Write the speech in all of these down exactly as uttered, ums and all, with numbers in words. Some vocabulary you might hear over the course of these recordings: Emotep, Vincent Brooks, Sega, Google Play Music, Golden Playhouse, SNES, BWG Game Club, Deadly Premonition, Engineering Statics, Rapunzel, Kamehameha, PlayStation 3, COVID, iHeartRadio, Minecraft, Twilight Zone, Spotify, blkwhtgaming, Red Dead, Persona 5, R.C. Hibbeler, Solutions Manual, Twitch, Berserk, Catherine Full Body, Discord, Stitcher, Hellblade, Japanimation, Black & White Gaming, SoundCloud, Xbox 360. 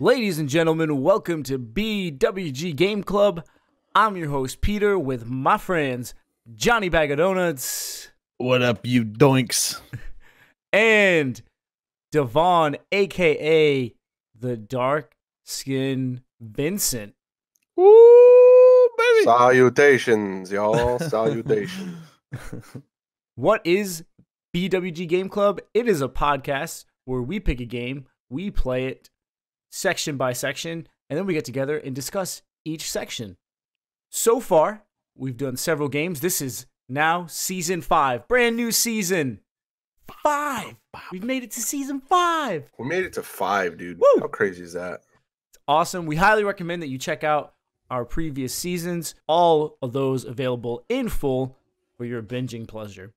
Ladies and gentlemen, welcome to B W G Game Club. I'm your host, Peter, with my friends, Johnny Bag of Donuts. What up, you doinks? And Devon, a k a the Dark Skin Vincent. Woo, baby! Salutations, y'all. Salutations. What is B W G Game Club? It is a podcast where we pick a game, we play it, section by section, and then we get together and discuss each section. So far, we've done several games. This is now season five, brand new season five. We've made it to season five. We made it to five, dude. Woo! How crazy is that? It's awesome. We highly recommend that you check out our previous seasons, all of those available in full for your binging pleasure.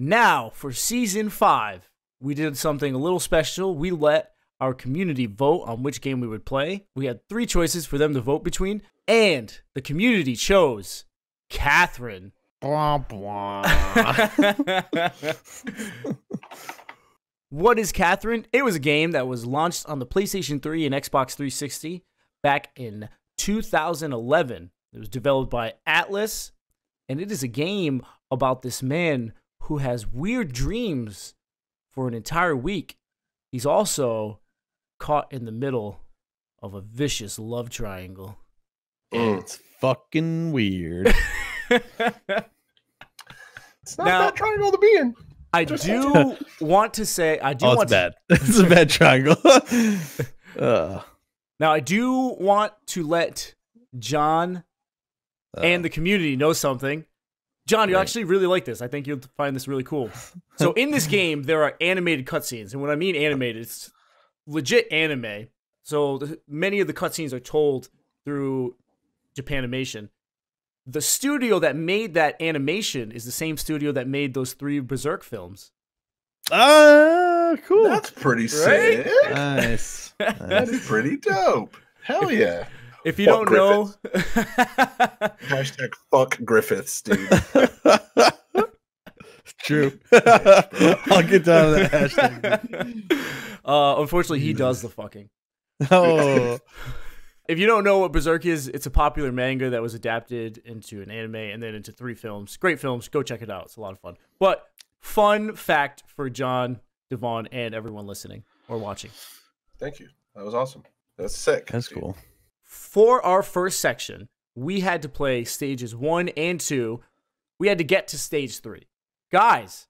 Now, for season five, we did something a little special. We let our community vote on which game we would play. We had three choices for them to vote between, and the community chose Catherine. Blah, blah. What is Catherine? It was a game that was launched on the PlayStation three and Xbox three sixty back in two thousand eleven. It was developed by Atlus, and it is a game about this man who has weird dreams for an entire week. He's also caught in the middle of a vicious love triangle. It's fucking weird. It's not now, that triangle to be in. I Just do want to say I do oh, want it's bad. To... It's a bad triangle. uh. Now I do want to let John uh. and the community know something. John, you right. actually really like this. I think you'll find this really cool. So in this game, there are animated cutscenes. And when I mean animated, it's legit anime. So the, many of the cutscenes are told through Japanimation. The studio that made that animation is the same studio that made those three Berserk films. Ah, uh, cool. That's pretty right? sick. Nice. Nice. That is pretty dope. Hell yeah. If you fuck don't Griffiths. know, hashtag fuck Griffiths, dude. It's true. I'll get down to that hashtag. Uh, unfortunately, he does the fucking. Oh. If you don't know what Berserk is, it's a popular manga that was adapted into an anime and then into three films. Great films. Go check it out. It's a lot of fun. But fun fact for John, Devon, and everyone listening or watching. Thank you. That was awesome. That's sick. That's dude. cool. For our first section, we had to play stages one and two. We had to get to stage three. Guys,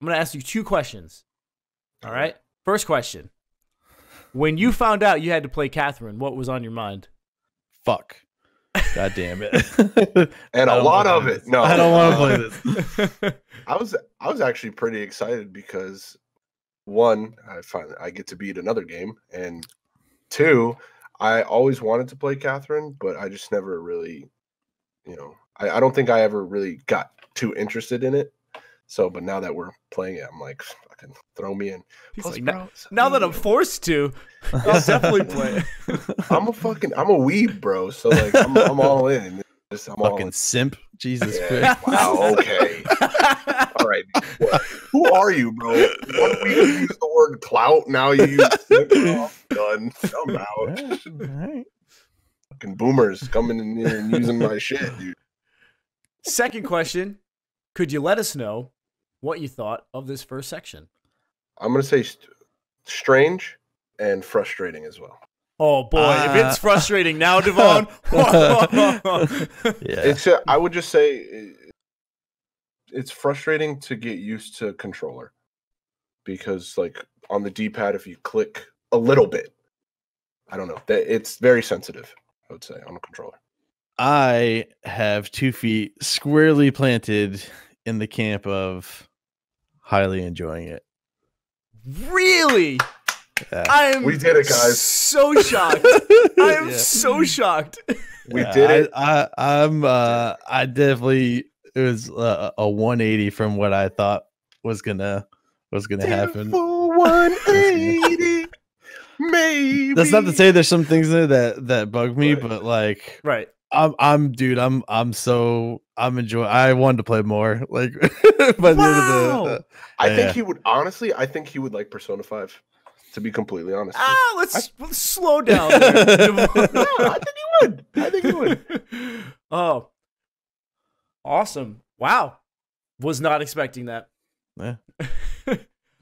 I'm going to ask you two questions. All right? First question. When you found out you had to play Catherine, what was on your mind? Fuck. God damn it. And a lot of it. No, I don't want to play this. I was I was actually pretty excited because, one, I finally I get to beat another game, and two, I always wanted to play Catherine, but I just never really, you know, I, I don't think I ever really got too interested in it. So, but now that we're playing it, I'm like, fucking throw me in. He's Plus, like, now, now that I'm forced to, I'll definitely play it. I'm a fucking, I'm a weeb, bro. So like, I'm, I'm all in. Just, I'm fucking all in. Simp. Jesus yeah. Christ. Wow. Okay. All right. What, who are you, bro? What we use the word clout. Now you use simp. Oh, done. I'm out. All right. All right. Fucking boomers coming in here and using my shit, dude. Second question. Could you let us know what you thought of this first section? I'm going to say st strange and frustrating as well. Oh, boy. Uh, if it's frustrating now, Devon. yeah. it's, uh, I would just say it, it's frustrating to get used to controller because, like, on the D-pad, if you click a little bit, I don't know. That, it's very sensitive, I would say, on a controller. I have two feet squarely planted in the camp of highly enjoying it. Really? Yeah. I am we did it, guys. So shocked. I am yeah. so shocked. We yeah, did it. I, I, I'm. Uh, I definitely. It was uh, a one eighty from what I thought was gonna was gonna happen. one eighty. Maybe. That's not to say there's some things there that that bug me, right. but like right. I'm, I'm, dude. I'm, I'm so, I'm enjoying. I wanted to play more. Like, by wow. the end of the, the, I yeah, think yeah. he would honestly. I think he would like Persona five. to be completely honest. Ah, let's, I, let's slow down. No, I think he would. I think he would. Oh, awesome! Wow, was not expecting that. Yeah.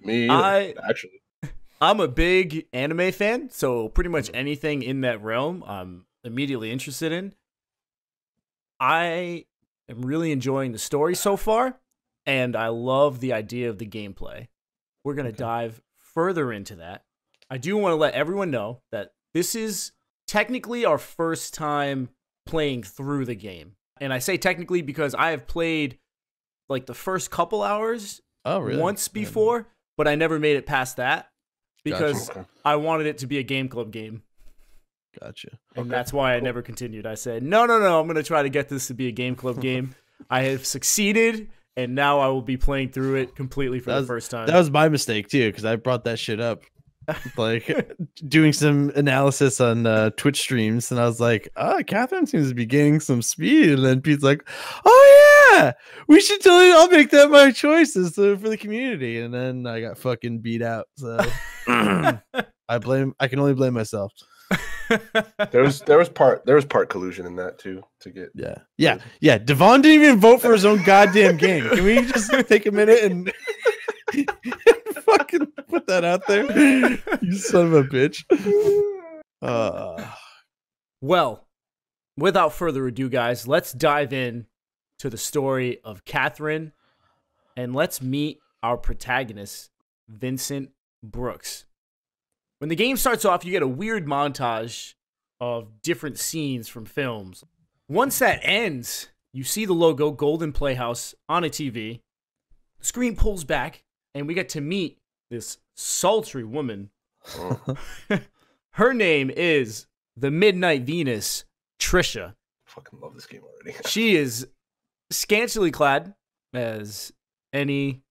Me, I, actually. I'm a big anime fan, so pretty much anything in that realm, I'm immediately interested in. I am really enjoying the story so far, and I love the idea of the gameplay. We're gonna okay. dive further into that. I do want to let everyone know that this is technically our first time playing through the game, and I say technically because I have played like the first couple hours oh, really? once before, yeah. but I never made it past that. Because gotcha. I wanted it to be a game club game. Gotcha. And okay. that's why I never continued. I said, no, no, no, I'm going to try to get this to be a game club game. I have succeeded, and now I will be playing through it completely for that the was, first time. That was my mistake, too, because I brought that shit up. Like, doing some analysis on uh, Twitch streams, and I was like, oh, Catherine seems to be gaining some speed. And then Pete's like, oh, yeah, we should totally, I'll make that my choices for the community. And then I got fucking beat out. So I blame, I can only blame myself. There was, there was part, there was part collusion in that too, to get. Yeah. Yeah. Yeah. Devon didn't even vote for his own goddamn game. Can we just take a minute and fucking put that out there? You son of a bitch. Uh. Well, without further ado, guys, let's dive in to the story of Catherine, and let's meet our protagonist, Vincent Brooks. When the game starts off, you get a weird montage of different scenes from films. Once that ends, you see the logo Golden Playhouse on a T V. The screen pulls back, and we get to meet this sultry woman. Oh. Her name is the Midnight Venus, Trisha. I fucking love this game already. She is scantily clad, as any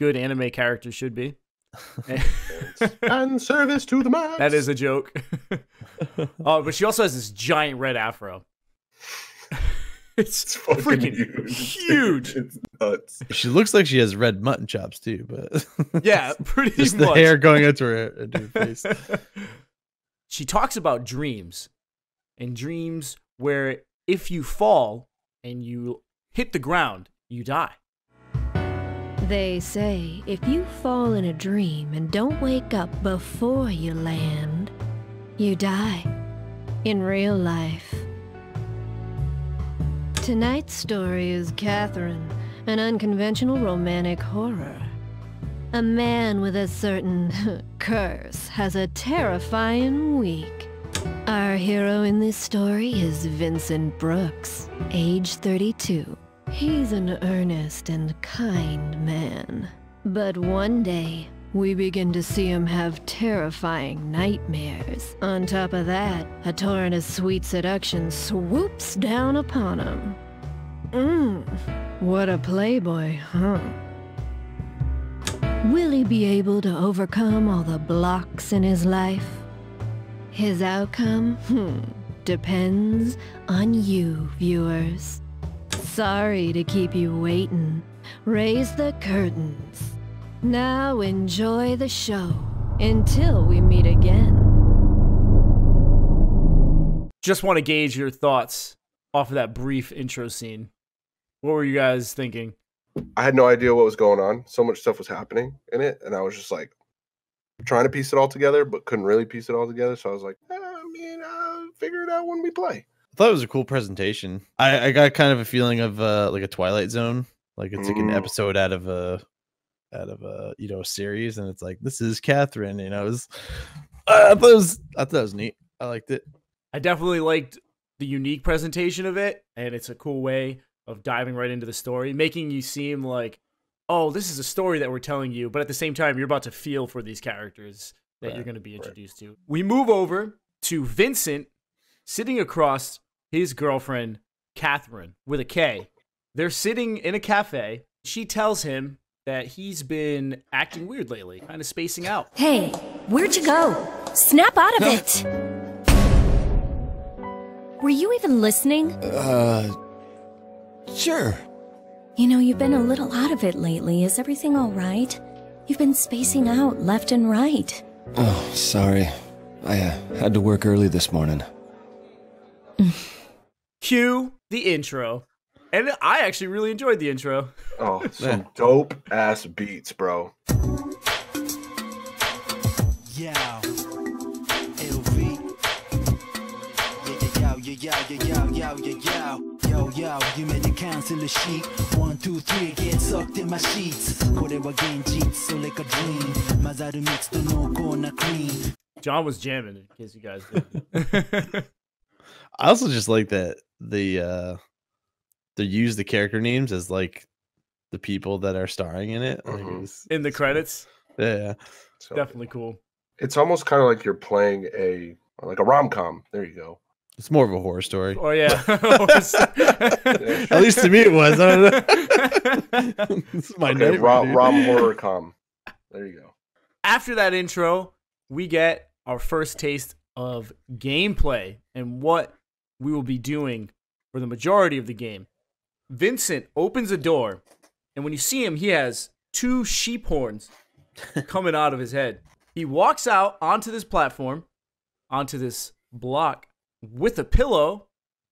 good anime character should be. And service to the max. That is a joke. Oh, but she also has this giant red afro. It's, it's freaking huge. huge. It's nuts. She looks like she has red mutton chops too, but yeah, pretty just much. The hair going into her, into her face. She talks about dreams, and dreams where if you fall and you hit the ground, you die. They say if you fall in a dream and don't wake up before you land, you die in real life. Tonight's story is Catherine, an unconventional romantic horror. A man with a certain curse has a terrifying week. Our hero in this story is Vincent Brooks, age thirty-two. He's an earnest and kind man. But one day, we begin to see him have terrifying nightmares. On top of that, a torrent of sweet seduction swoops down upon him. Mmm, what a playboy, huh? Will he be able to overcome all the blocks in his life? His outcome, hmm, depends on you, viewers. Sorry to keep you waiting. Raise the curtains. Now enjoy the show until we meet again. Just want to gauge your thoughts off of that brief intro scene. What were you guys thinking? I had no idea what was going on. So much stuff was happening in it, and I was just like trying to piece it all together, but couldn't really piece it all together. So I was like, I mean, I'll figure it out when we play. I thought it was a cool presentation. I, I got kind of a feeling of uh, like a Twilight Zone, like it's mm. like an episode out of a, out of a you know series, and it's like this is Catherine. You know, it was, uh, I thought it was I thought it was neat. I liked it. I definitely liked the unique presentation of it, and it's a cool way of diving right into the story, making you seem like, oh, this is a story that we're telling you, but at the same time, you're about to feel for these characters that right, you're going to be introduced right. to. We move over to Vincent, sitting across his girlfriend, Catherine, with a K. They're sitting in a cafe. She tells him that he's been acting weird lately, kind of spacing out. Hey, where'd you go? Snap out of it! Were you even listening? Uh, sure. You know, you've been a little out of it lately. Is everything all right? You've been spacing out left and right. Oh, sorry. I uh, had to work early this morning. Cue the intro. And I actually really enjoyed the intro. Oh, some dope ass beats, bro. Yeah. Yo, yo, yo, yo, yo, yo, yo, you made the cancel the sheet. One, two, three, get sucked in my sheets. Whatever game cheats, so like a dream. Mazaru mix to no corner clean. John was jamming, in case you guys did. I also just like that the uh they use the character names as like the people that are starring in it. Mm-hmm. Like it was, in the credits. Yeah. So, definitely cool. It's almost kind of like you're playing a like a rom com. There you go. It's more of a horror story. Oh, yeah. At least to me it was. I don't know. This is my okay, neighbor, Rob, Rob horror com. There you go. After that intro, we get our first taste of gameplay and what we will be doing for the majority of the game. Vincent opens a door, and when you see him, he has two sheep horns coming out of his head. He walks out onto this platform, onto this block, with a pillow,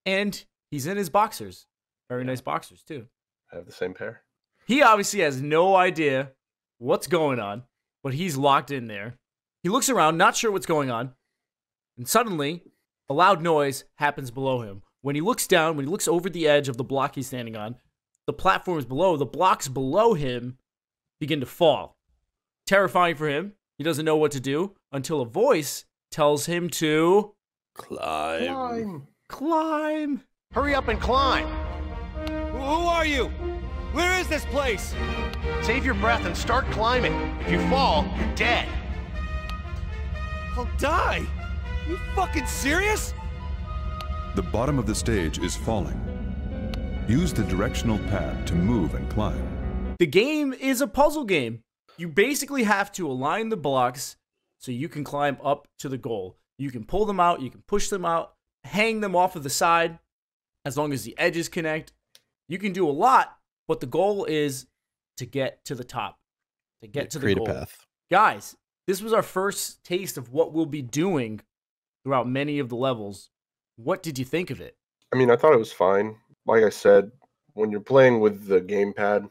and he's in his boxers. Very yeah. nice boxers, too. I have the same pair. He obviously has no idea what's going on, but he's locked in there. He looks around, not sure what's going on, and suddenly, a loud noise happens below him. When he looks down, when he looks over the edge of the block he's standing on, the platform is below, the blocks below him begin to fall. Terrifying for him. He doesn't know what to do until a voice tells him to... Climb. Climb. Climb. Hurry up and climb. Who are you? Where is this place? Save your breath and start climbing. If you fall, you're dead. I'll die. Are you fucking serious? The bottom of the stage is falling. Use the directional pad to move and climb. The game is a puzzle game. You basically have to align the blocks so you can climb up to the goal. You can pull them out, you can push them out, hang them off of the side, as long as the edges connect. You can do a lot, but the goal is to get to the top, to get to the goal. Create a path. Guys, this was our first taste of what we'll be doing throughout many of the levels. What did you think of it? I mean, I thought it was fine. Like I said, when you're playing with the gamepad,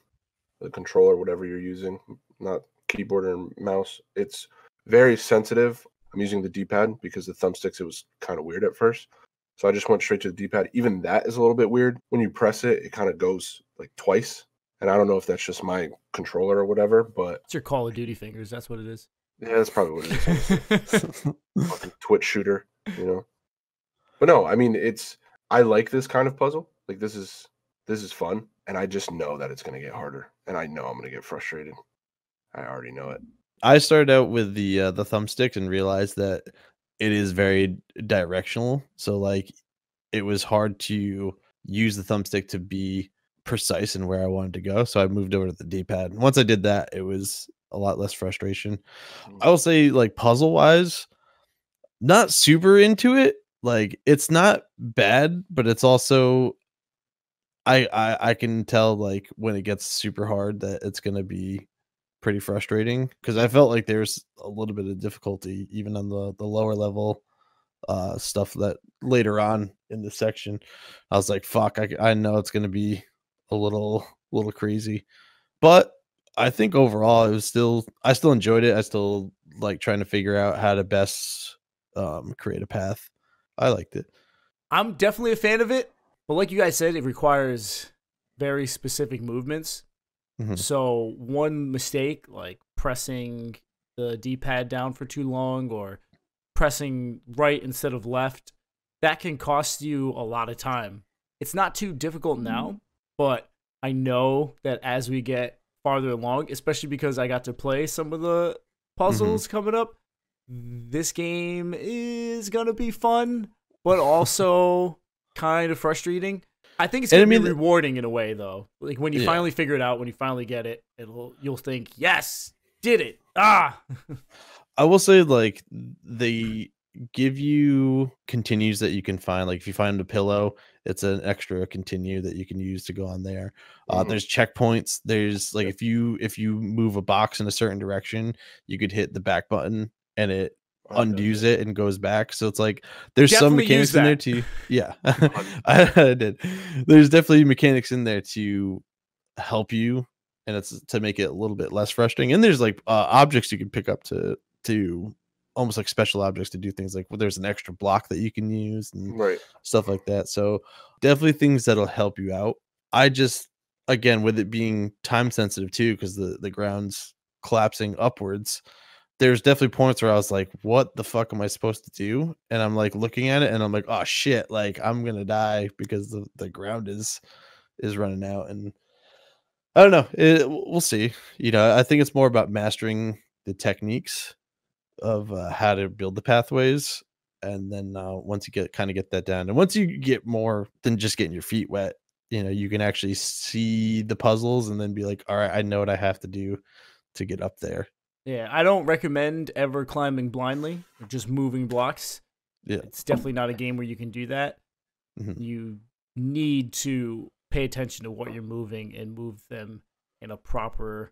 the controller, whatever you're using, not keyboard or mouse, it's very sensitive. I'm using the D-pad because the thumbsticks, it was kind of weird at first. So I just went straight to the D-pad. Even that is a little bit weird. When you press it, it kind of goes like twice. And I don't know if that's just my controller or whatever, but... It's your Call of Duty fingers. That's what it is. Yeah, that's probably what it is. Fucking Twitch shooter, you know? But no, I mean, it's... I like this kind of puzzle. Like, this is, this is fun. And I just know that it's going to get harder. And I know I'm going to get frustrated. I already know it. I started out with the uh, the thumbsticks and realized that it is very directional. So like, it was hard to use the thumbstick to be precise in where I wanted to go. So I moved over to the D-pad. And once I did that, it was a lot less frustration. I will say, like, puzzle wise, not super into it. Like, it's not bad, but it's also I I, I can tell like when it gets super hard that it's gonna be pretty frustrating, because I felt like there's a little bit of difficulty even on the the lower level uh stuff that later on in the section I was like, fuck, I, I know it's gonna be a little little crazy, but I think overall it was still I still enjoyed it. I still like trying to figure out how to best um create a path. I liked it. I'm definitely a fan of it, but like you guys said, it requires very specific movements. Mm-hmm. So one mistake, like pressing the D-pad down for too long or pressing right instead of left, that can cost you a lot of time. It's not too difficult now, but I know that as we get farther along, especially because I got to play some of the puzzles mm-hmm. coming up, this game is going to be fun, but also kind of frustrating. I think it's going to be rewarding in a way, though. Like, when you yeah. finally figure it out, when you finally get it, it'll you'll think, yes, did it. Ah! I will say, like, they give you continues that you can find. Like, if you find a pillow, it's an extra continue that you can use to go on there. Uh, mm. There's checkpoints. There's, like, if you if you move a box in a certain direction, you could hit the back button and it undoes it and goes back. So it's like there's definitely some mechanics in there to yeah I, I did there's definitely mechanics in there to help you, and it's to make it a little bit less frustrating. And there's like uh, objects you can pick up to to almost like special objects to do things like, well, there's an extra block that you can use and right. stuff like that. So definitely things that'll help you out. I just, again, with it being time sensitive too, because the the ground's collapsing upwards, there's definitely points where I was like, what the fuck am I supposed to do? And I'm like looking at it and I'm like, oh shit, like I'm going to die because the, the ground is, is running out. And I don't know, it, we'll see. You know, I think it's more about mastering the techniques of uh, how to build the pathways. And then uh, once you get kind of get that down, and once you get more than just getting your feet wet, you know, you can actually see the puzzles and then be like, all right, I know what I have to do to get up there. Yeah, I don't recommend ever climbing blindly or just moving blocks. Yeah. It's definitely not a game where you can do that. Mm-hmm. You need to pay attention to what you're moving and move them in a proper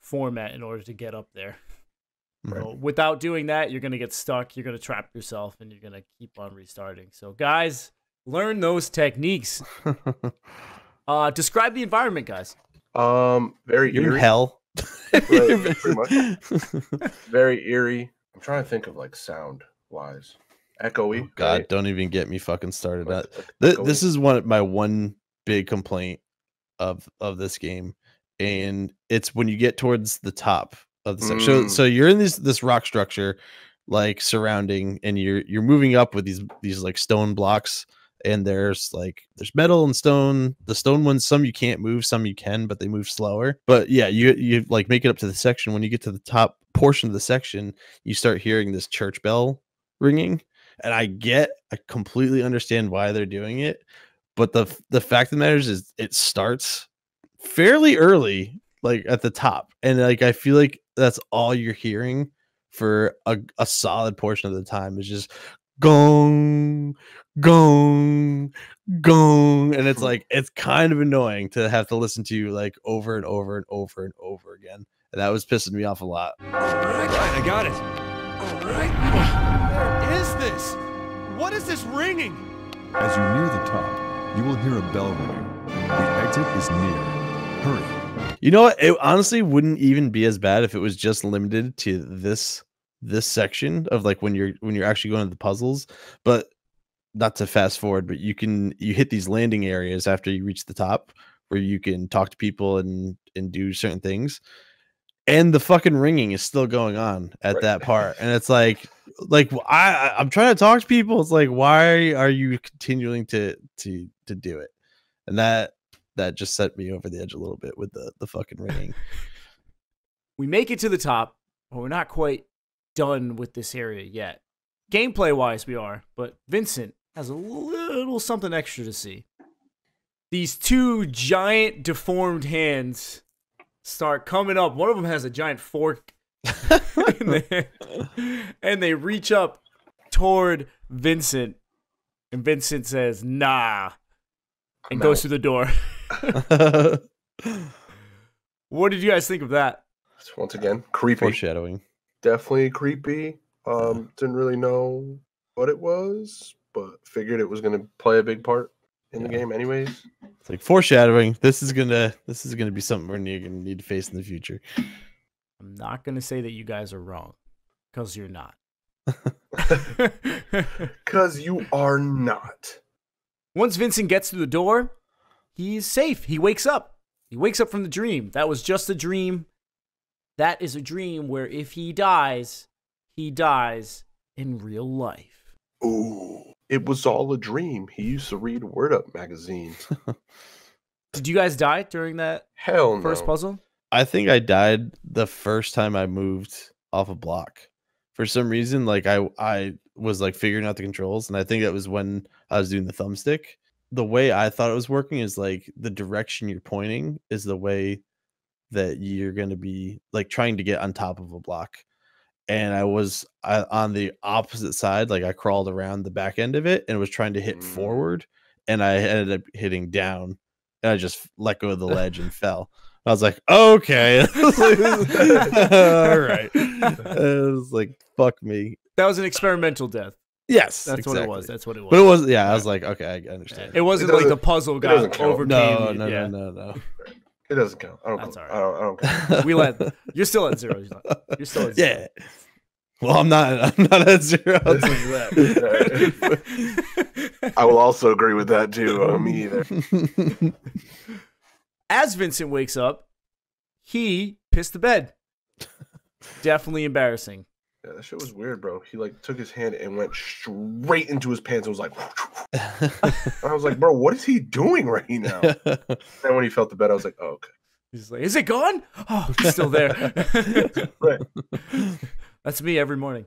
format in order to get up there. Right. So without doing that, you're going to get stuck. You're going to trap yourself, and you're going to keep on restarting. So, guys, learn those techniques. uh, describe the environment, guys. Um, very eerie. You're in hell. Really, pretty much. Very eerie. I'm trying to think of like sound wise, echoey. Oh God, right? Don't even get me fucking started. Like, like, this is one my one big complaint of of this game, and it's when you get towards the top of the mm. so so you're in this this rock structure, like surrounding, and you're you're moving up with these these like stone blocks. And there's like there's metal and stone. The stone ones, some you can't move, some you can, but they move slower. But yeah, you you like make it up to the section. When you get to the top portion of the section, you start hearing this church bell ringing. And I get, I completely understand why they're doing it. But the the fact of the matter is, it starts fairly early, like at the top, and like I feel like that's all you're hearing for a a solid portion of the time is just gong. Gong, gong, and it's like it's kind of annoying to have to listen to like over and over and over and over again. And that was pissing me off a lot. All right, I got it. All right, what is this? What is this ringing? As you near the top, you will hear a bell ring. The exit is near. Hurry. You know what? It honestly wouldn't even be as bad if it was just limited to this this section of like when you're when you're actually going to the puzzles, but. Not to fast forward, but you can you hit these landing areas after you reach the top where you can talk to people and and do certain things, and the fucking ringing is still going on at right. that part. And it's like like I I'm trying to talk to people. It's like, why are you continuing to to to do it? And that that just set me over the edge a little bit with the the fucking ringing. We make it to the top, but we're not quite done with this area yet. Gameplay wise, we are, but Vincent has a little something extra to see. These two giant deformed hands start coming up. One of them has a giant fork in there, and they reach up toward Vincent, and Vincent says, nah, and goes through the door. What did you guys think of that? Once again, creepy. Foreshadowing. Definitely creepy. Um, didn't really know what it was, but figured it was going to play a big part in yeah. the game anyways. It's like foreshadowing. This is going to this is going to be something we're going to need to face in the future. I'm not going to say that you guys are wrong, cuz you're not. Cuz you are not. Once Vincent gets through the door, he's safe. He wakes up. He wakes up from the dream. That was just a dream. That is a dream where if he dies, he dies in real life. Ooh, it was all a dream. He used to read Word Up magazine. Did you guys die during that Hell no. first puzzle? I think I died the first time I moved off a block. For some reason, like I, I was like figuring out the controls, and I think that was when I was doing the thumbstick. The way I thought it was working is like the direction you're pointing is the way that you're going to be like trying to get on top of a block. And I was I, on the opposite side. Like I crawled around the back end of it and was trying to hit forward, and I ended up hitting down, and I just let go of the ledge and fell. I was like, okay. was like, all right. It was like, fuck me. That was an experimental death. Yes, that's exactly. what it was. That's what it was. But it was, yeah. I was like, okay, I understand. It wasn't it like the puzzle guy overcame. No, no, yeah. no, no, no. It doesn't count. I don't. That's all right. I don't, I don't we let. You're still at zero. You're still at zero. Yeah. Well, I'm not. I'm not at zero. I will also agree with that too. Uh, me either. As Vincent wakes up, he pissed the bed. Definitely embarrassing. Yeah, that shit was weird, bro. He like took his hand and went straight into his pants and was like, and I was like, bro, what is he doing right now? And when he felt the bed, I was like, oh, okay. He's like, is it gone? Oh, it's still there. Right. That's me every morning.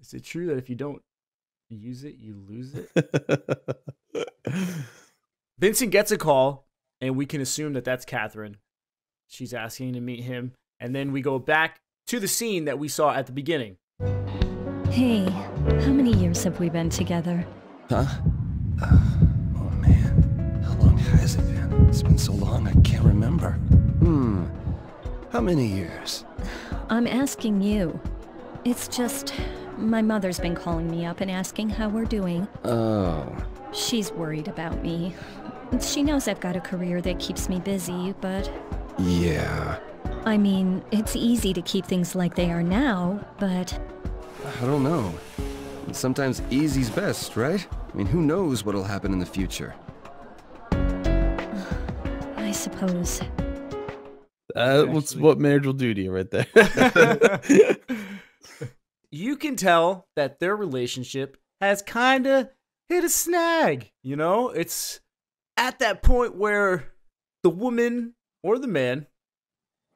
Is it true that if you don't use it, you lose it? Vincent gets a call, and we can assume that that's Catherine. She's asking to meet him, and then we go back to the scene that we saw at the beginning. Hey, how many years have we been together? Huh? Uh, oh man, how long has it been? It's been so long I can't remember. Hmm, how many years? I'm asking you. It's just, my mother's been calling me up and asking how we're doing. Oh. She's worried about me. She knows I've got a career that keeps me busy, but... Yeah. I mean, it's easy to keep things like they are now, but... I don't know. Sometimes easy's best, right? I mean, who knows what'll happen in the future? I suppose. Uh, what's what marriage will do to you right there. You can tell that their relationship has kind of hit a snag, you know? It's at that point where the woman or the man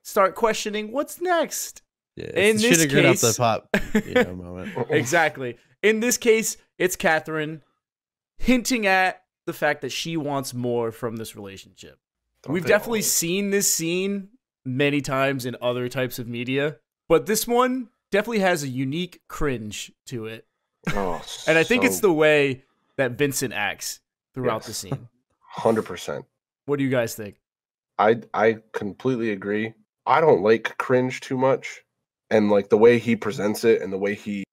start questioning what's next. Yeah, in this case, the pop, you know, moment. Exactly. In this case, it's Catherine hinting at the fact that she wants more from this relationship. Don't We've definitely always. seen this scene many times in other types of media, but this one definitely has a unique cringe to it. Oh, and I think so... it's the way that Vincent acts throughout yes. the scene. one hundred percent. What do you guys think? I I completely agree. I don't like cringe too much, and like the way he presents it and the way he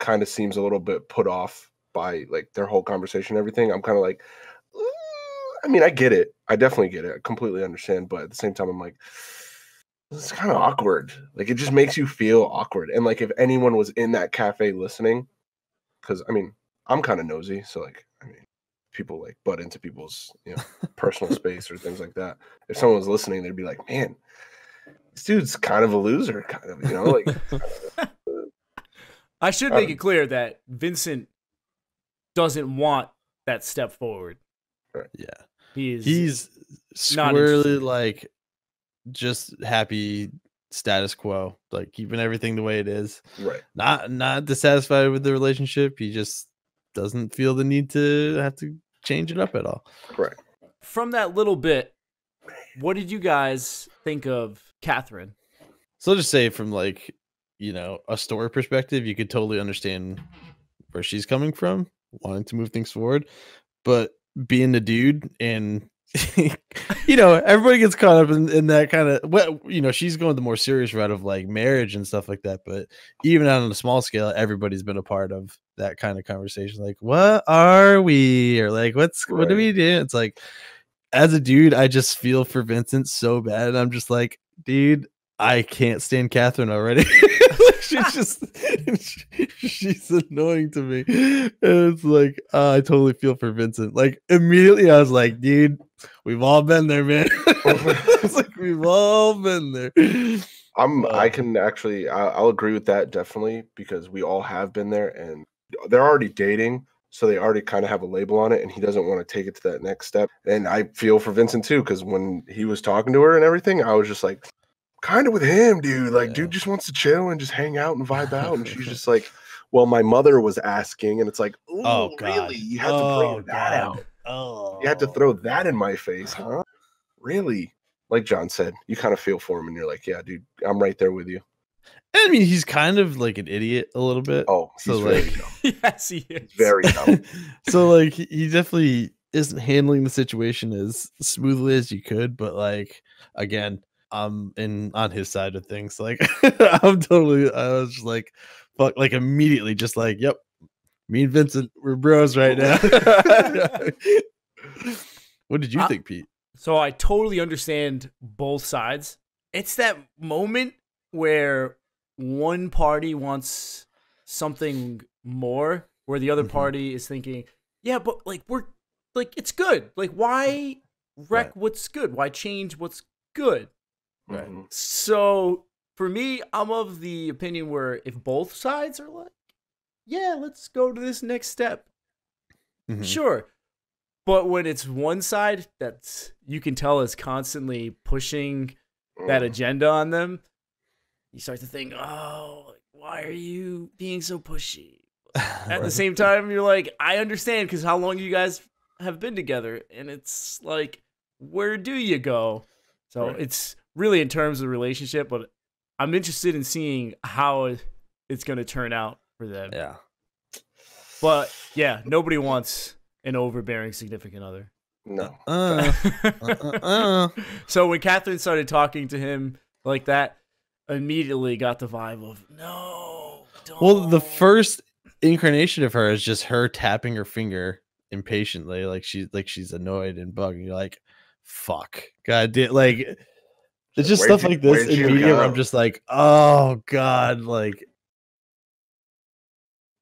kind of seems a little bit put off by like their whole conversation and everything. I'm kind of like, ooh. I mean, I get it. I definitely get it. I completely understand. But at the same time, I'm like, this is kind of awkward. Like, it just makes you feel awkward. And like, if anyone was in that cafe listening, because I mean, I'm kind of nosy. So like, I mean, people like butt into people's, you know, personal space or things like that. If someone was listening, they'd be like, man, this dude's kind of a loser, kind of, you know, like uh, I should make I it clear that Vincent doesn't want that step forward. Right. Yeah. He's he's squarely like just happy status quo, like keeping everything the way it is. Right. Not not dissatisfied with the relationship. He just doesn't feel the need to have to change it up at all. Correct. From that little bit, what did you guys think of Catherine? So I'll just say from like, you know, a story perspective, you could totally understand where she's coming from, wanting to move things forward, but being the dude and, you know, everybody gets caught up in, in that kind of, well, you know, she's going the more serious route of like marriage and stuff like that. But even out on a small scale, everybody's been a part of that kind of conversation. Like, what are we? Or like, what's, right. what do we do? It's like, as a dude, I just feel for Vincent so bad. And I'm just like, dude, I can't stand Catherine already. Like, she's just, she's annoying to me. And it's like, uh, I totally feel for Vincent. Like, immediately I was like, dude, we've all been there, man. It's like, we've all been there. I'm, I can actually, I, I'll agree with that definitely, because we all have been there and they're already dating. So they already kind of have a label on it, and he doesn't want to take it to that next step. And I feel for Vincent too, because when he was talking to her and everything, I was just like, kind of with him, dude. Like, yeah. dude just wants to chill and just hang out and vibe out. And she's just like, well, my mother was asking, and it's like, oh, God. Really? You had oh, to bring that God. out. Oh, you had to throw that in my face, huh? Really? Like John said, you kind of feel for him, and you're like, yeah, dude, I'm right there with you. I mean, he's kind of like an idiot a little bit. Oh, he's so very like, dumb. Yes, he is. Very dumb. So like, he definitely isn't handling the situation as smoothly as you could, but like, again, I'm in on his side of things. Like, I'm totally, I was just like, fuck, like immediately just like, yep, me and Vincent, we're bros right now. What did you I, think, Pete? So I totally understand both sides. It's that moment where one party wants something more, where the other mm-hmm. party is thinking, yeah, but like, we're like, it's good. Like, why wreck right. what's good? Why change what's good? Right. So for me, I'm of the opinion where if both sides are like, yeah, let's go to this next step. Mm-hmm. Sure. But when it's one side that's, you can tell is constantly pushing that agenda on them, you start to think, oh, why are you being so pushy? At right. the same time, you're like, I understand, because how long you guys have been together? And it's like, where do you go? So right. it's really in terms of the relationship, but I'm interested in seeing how it's going to turn out for them. Yeah. But yeah, nobody wants an overbearing significant other. No. Uh, uh, uh, uh. So when Catherine started talking to him like that, immediately got the vibe of, no, don't. Well, the first incarnation of her is just her tapping her finger impatiently, like she's like she's annoyed and bugged. And you're like, fuck, god damn, like it's just where'd stuff you, like this in media where I'm just like, oh god, like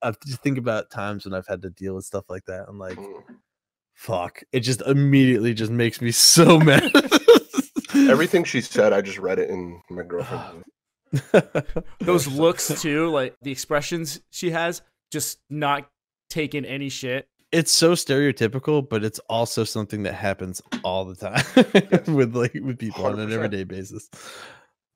I just think about times when I've had to deal with stuff like that. I'm like, fuck, it just immediately just makes me so mad. Everything she said, I just read it in my girlfriend. Those looks too, like the expressions she has, just not taking any shit. It's so stereotypical, but it's also something that happens all the time yes. with like with people one hundred percent on an everyday basis.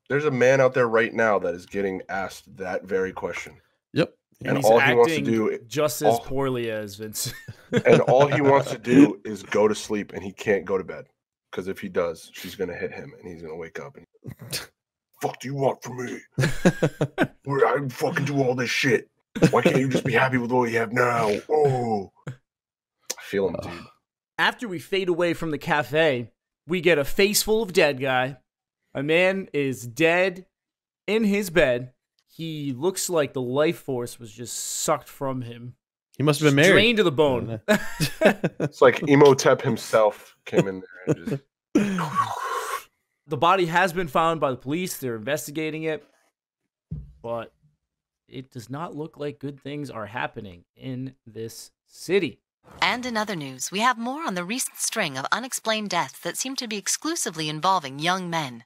There's a man out there right now that is getting asked that very question. Yep. And, and he's all acting he wants to do just as all, poorly as Vince. And all he wants to do is go to sleep, and he can't go to bed because if he does, she's gonna hit him, and he's gonna wake up and fuck do you want from me? I fucking do all this shit. Why can't you just be happy with what you have now? Oh, I feel him, dude. After we fade away from the cafe, we get a face full of dead guy. A man is dead in his bed. He looks like the life force was just sucked from him. He must have been married. Drained to the bone. It's like Emotep himself came in there and just... The body has been found by the police. They're investigating it. But it does not look like good things are happening in this city. And in other news, we have more on the recent string of unexplained deaths that seem to be exclusively involving young men.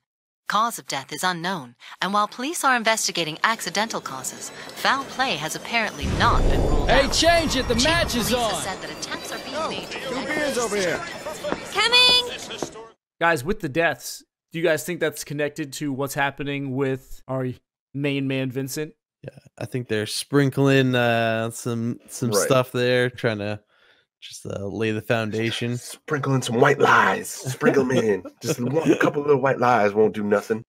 Cause of death is unknown, and while police are investigating accidental causes, foul play has apparently not been ruled hey, out. Hey, change it! The Chief match is on! Said that attempts are being oh, made two beers over here! Coming! Guys, with the deaths, do you guys think that's connected to what's happening with our main man, Vincent? Yeah, I think they're sprinkling uh, some some right. stuff there, trying to just uh, lay the foundation. Sprinkle in some white lies. Sprinkle them in. Just one, a couple of little white lies won't do nothing.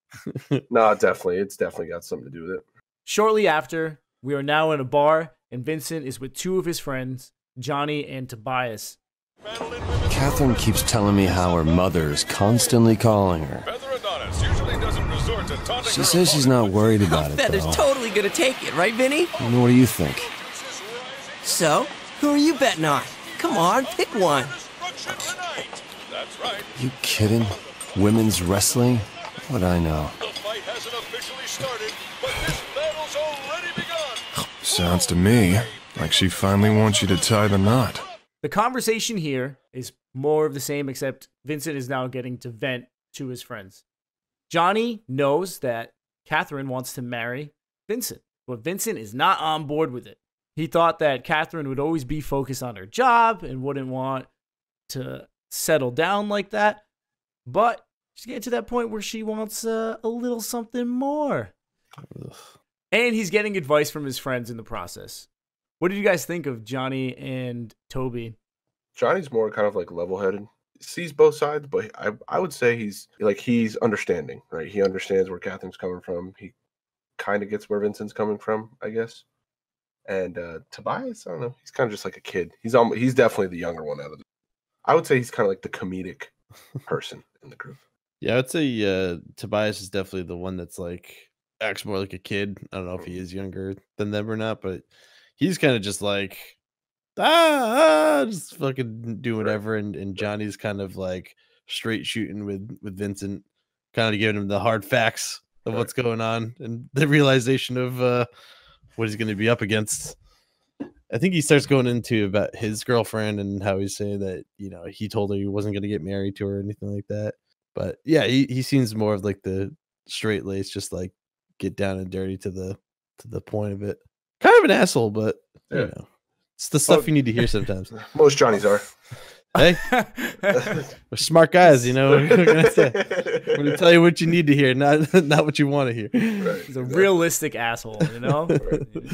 No, definitely. It's definitely got something to do with it. Shortly after, we are now in a bar, and Vincent is with two of his friends, Johnny and Tobias. Catherine keeps telling me how her mother is constantly calling her. She says she's not worried about it, though. Feather's totally going to take it, right, Vinny? And what do you think? So, who are you betting on? Come on, pick one. You kidding? Women's wrestling? What'd I know? The fight hasn't officially started, but this battle's already begun. Sounds to me like she finally wants you to tie the knot. The conversation here is more of the same, except Vincent is now getting to vent to his friends. Johnny knows that Catherine wants to marry Vincent, but Vincent is not on board with it. He thought that Catherine would always be focused on her job and wouldn't want to settle down like that. But she's getting to that point where she wants uh, a little something more. Ugh. And he's getting advice from his friends in the process. What did you guys think of Johnny and Toby? Johnny's more kind of like level-headed. Sees both sides, but I, I would say he's like he's understanding, right? He understands where Catherine's coming from. He kind of gets where Vincent's coming from, I guess. And uh Tobias, I don't know, he's kind of just like a kid. He's um, he's definitely the younger one out of the I would say he's kind of like the comedic person in the group. Yeah, I would say uh, Tobias is definitely the one that's like acts more like a kid. I don't know if he is younger than them or not, but he's kind of just like ah, ah just fucking do whatever. And and Johnny's kind of like straight shooting with with Vincent, kind of giving him the hard facts of what's going on and the realization of uh, what he's going to be up against. I think he starts going into about his girlfriend and how he say that, you know, he told her he wasn't going to get married to her or anything like that. But yeah, he, he seems more of like the straight lace, just like get down and dirty to the to the point of it. Kind of an asshole, but yeah. You know, it's the stuff oh, you need to hear sometimes. Most Johnnies are. Hey, we're smart guys, you know. We're gonna, say. We're gonna tell you what you need to hear, not not what you want to hear. Right, He's a exactly. realistic asshole, you know. Right.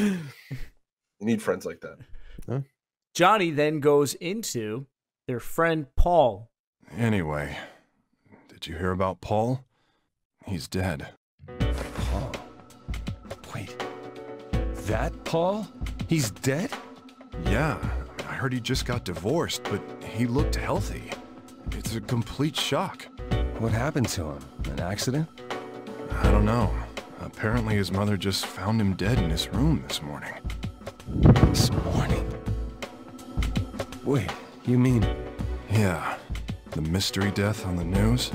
You need friends like that. Huh? Johnny then goes into their friend Paul. Anyway, did you hear about Paul? He's dead. Paul? Wait, that Paul? He's dead? Yeah. I heard he just got divorced, but he looked healthy. It's a complete shock. What happened to him? An accident? I don't know. Apparently his mother just found him dead in his room this morning. This morning? Wait, you mean... Yeah. The mystery death on the news?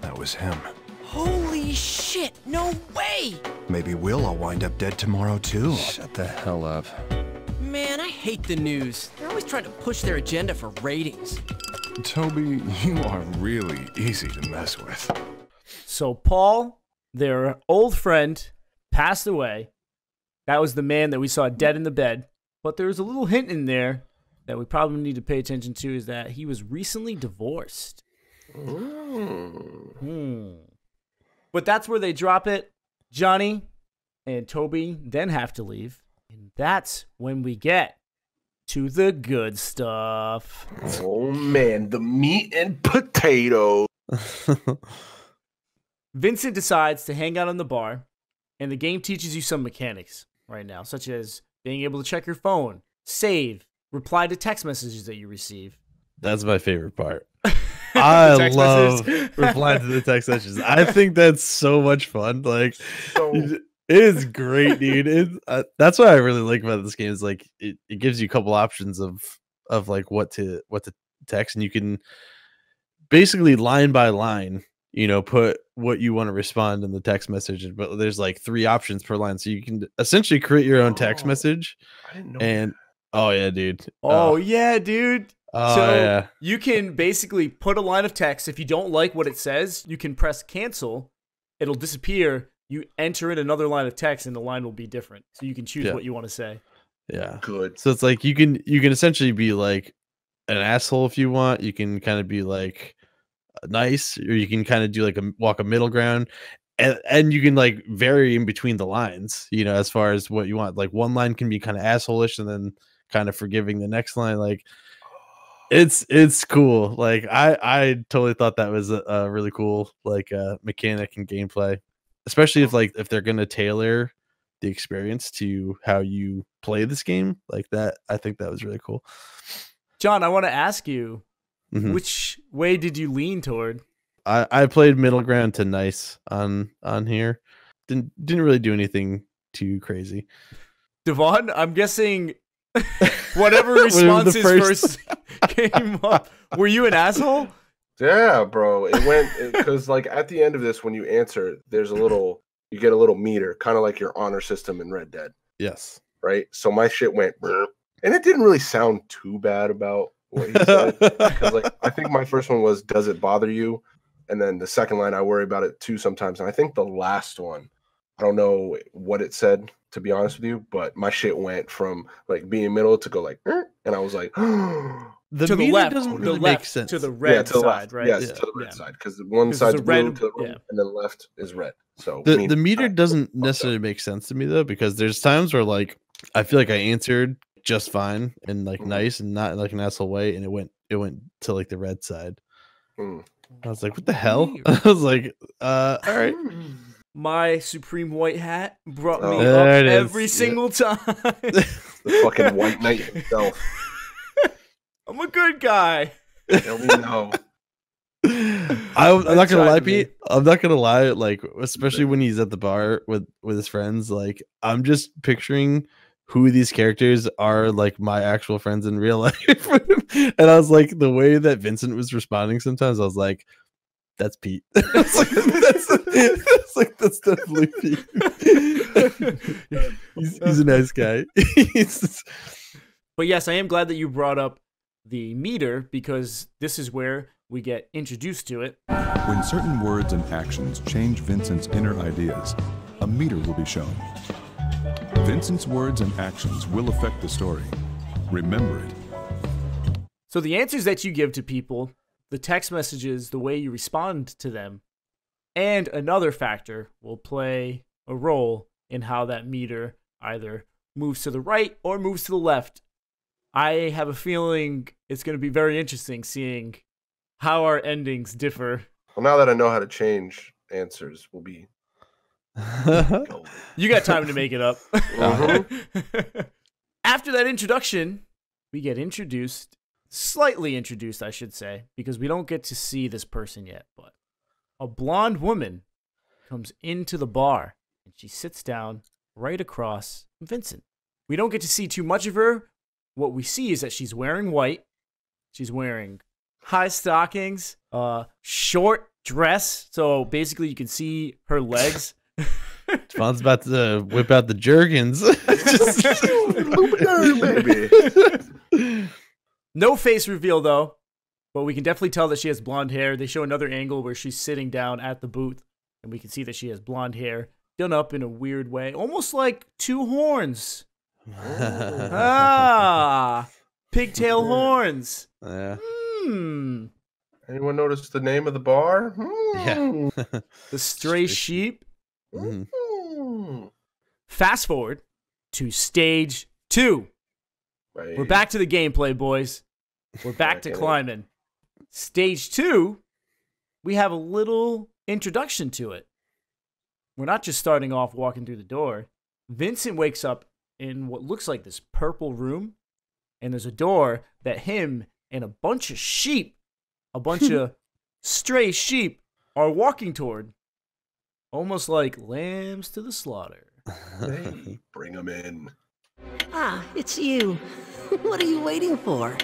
That was him. Holy shit! No way! Maybe Will will wind up dead tomorrow, too. Shut the hell up. Man, I hate the news. They're always trying to push their agenda for ratings. Toby, you are really easy to mess with. So Paul, their old friend, passed away. That was the man that we saw dead in the bed. But there was a little hint in there that we probably need to pay attention to is that he was recently divorced. Ooh. Hmm. But that's where they drop it. Johnny and Toby then have to leave. And that's when we get to the good stuff. Oh, man. The meat and potatoes. Vincent decides to hang out on the bar, and the game teaches you some mechanics right now, such as being able to check your phone, save, reply to text messages that you receive. That's my favorite part. I love replying to the text messages. I think that's so much fun. Like... So it is great, dude. It's, uh, that's what I really like about this game is like it, it gives you a couple options of of like what to what to text, and you can basically line by line, you know, put what you want to respond in the text message. But there's like three options per line, so you can essentially create your own text oh, message. I didn't know and that. oh yeah, dude. Oh uh, yeah, dude. Oh, so yeah. You can basically put a line of text. If you don't like what it says, you can press cancel. It'll disappear. You enter in another line of text and the line will be different. So you can choose yeah. what you want to say. Yeah. Good. So it's like you can you can essentially be like an asshole if you want. You can kind of be like nice, or you can kind of do like a walk a middle ground. And and you can like vary in between the lines, you know, as far as what you want. Like one line can be kind of asshole-ish and then kind of forgiving the next line. Like it's it's cool. Like I, I totally thought that was a, a really cool like uh mechanic and gameplay. Especially if like if they're gonna tailor the experience to how you play this game like that, I think that was really cool. John, I want to ask you, mm-hmm. which way did you lean toward? I, I played middle ground to nice on on here. Didn't didn't really do anything too crazy. Devon, I'm guessing whatever responses first, first came up. Were you an asshole? Yeah, bro. It went because, like, at the end of this, when you answer, there's a little, you get a little meter, kind of like your honor system in Red Dead. Yes. Right. So my shit went, burp, and it didn't really sound too bad about what he said. Because, like, I think my first one was, "Does it bother you?" And then the second line, I worry about it too sometimes. And I think the last one, I don't know what it said, to be honest with you, but my shit went from like being middle to go like, burp, and I was like. The to the left, doesn't really the left, make sense. to the red yeah, to the side, left. right? Yes, yeah. to the red yeah. side, because one side's blue, red, to the right, yeah. and then left is red. So the, mean, the meter I, doesn't I, necessarily make sense to me though, because there's times where like I feel like I answered just fine and like mm. nice and not in like an asshole way, and it went it went to like the red side. Mm. I was like, what the hell? I was like, uh, all right. My Supreme White Hat brought oh, me up every is. single yeah. time. The fucking White Knight himself. I'm a good guy. They'll know. I, I'm not gonna lie, Pete. I'm not gonna lie. Like, especially when he's at the bar with with his friends. Like, I'm just picturing who these characters are, like my actual friends in real life. And I was like, the way that Vincent was responding sometimes, I was like, that's Pete. That's like, that's, that's like that's definitely Pete. he's, he's a nice guy. But yes, I am glad that you brought up the meter, because this is where we get introduced to it. When certain words and actions change Vincent's inner ideas, a meter will be shown. Vincent's words and actions will affect the story. Remember it. So the answers that you give to people, the text messages, the way you respond to them, and another factor will play a role in how that meter either moves to the right or moves to the left. I have a feeling it's going to be very interesting seeing how our endings differ. Well, now that I know how to change answers, we'll be... You got time to make it up. Uh-huh. After that introduction, we get introduced, slightly introduced, I should say, because we don't get to see this person yet, but a blonde woman comes into the bar, and she sits down right across from Vincent. We don't get to see too much of her. What we see is that she's wearing white. She's wearing high stockings, uh, short dress, so basically you can see her legs. Devon's about to whip out the jerkins. Baby. No face reveal, though, but we can definitely tell that she has blonde hair. They show another angle where she's sitting down at the booth, and we can see that she has blonde hair done up in a weird way, almost like two horns. Ah, pigtail horns. Yeah. Mm. Anyone notice the name of the bar? Mm. Yeah. The Stray Sheep. Mm-hmm. Fast forward to stage two. Right. We're back to the gameplay, boys. We're back to climbing. Stage two, we have a little introduction to it. We're not just starting off walking through the door. Vincent wakes up in what looks like this purple room, and there's a door that him and a bunch of sheep, a bunch of stray sheep, are walking toward. Almost like lambs to the slaughter. Hey, bring them in. Ah, it's you. What are you waiting for?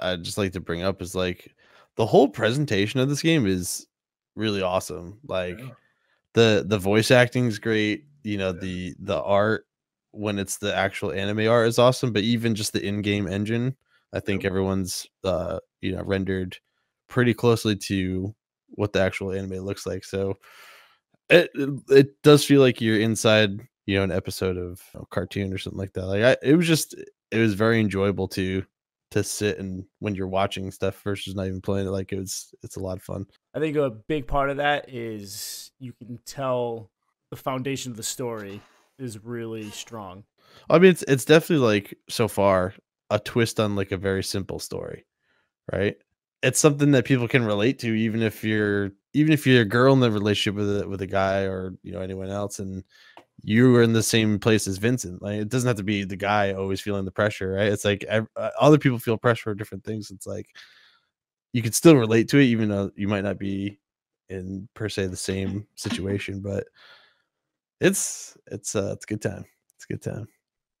I'd just like to bring up is like the whole presentation of this game is really awesome. Like yeah. the the voice acting is great. You know, yeah. the the art when it's the actual anime art is awesome. But even just the in-game engine, I think yeah. everyone's uh, you know rendered pretty closely to what the actual anime looks like. So. It it does feel like you're inside, you know, an episode of a cartoon or something like that. Like I, it was just, it was very enjoyable to to sit and when you're watching stuff versus not even playing it. Like it was, it's a lot of fun. I think a big part of that is you can tell the foundation of the story is really strong. I mean, it's it's definitely like so far a twist on like a very simple story, right? It's something that people can relate to, even if you're even if you're a girl in the relationship with a, with a guy or you know anyone else, and you were in the same place as Vincent. Like it doesn't have to be the guy always feeling the pressure, right? It's like every, other people feel pressure for different things. It's like you can still relate to it, even though you might not be in per se the same situation. But it's it's uh, it's a good time. It's a good time.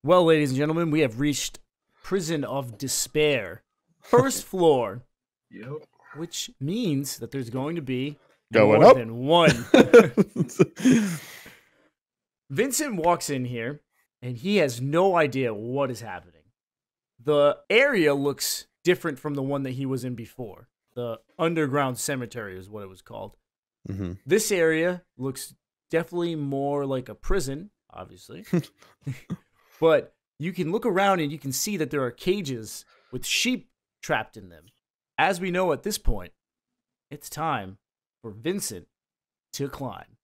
Well, ladies and gentlemen, we have reached Prison of Despair, first floor. Yep. Which means that there's going to be going more up. than one. Vincent walks in here, and he has no idea what is happening. The area looks different from the one that he was in before. The underground cemetery is what it was called. Mm-hmm. This area looks definitely more like a prison, obviously. But you can look around, and you can see that there are cages with sheep trapped in them. As we know at this point, it's time for Vincent to climb.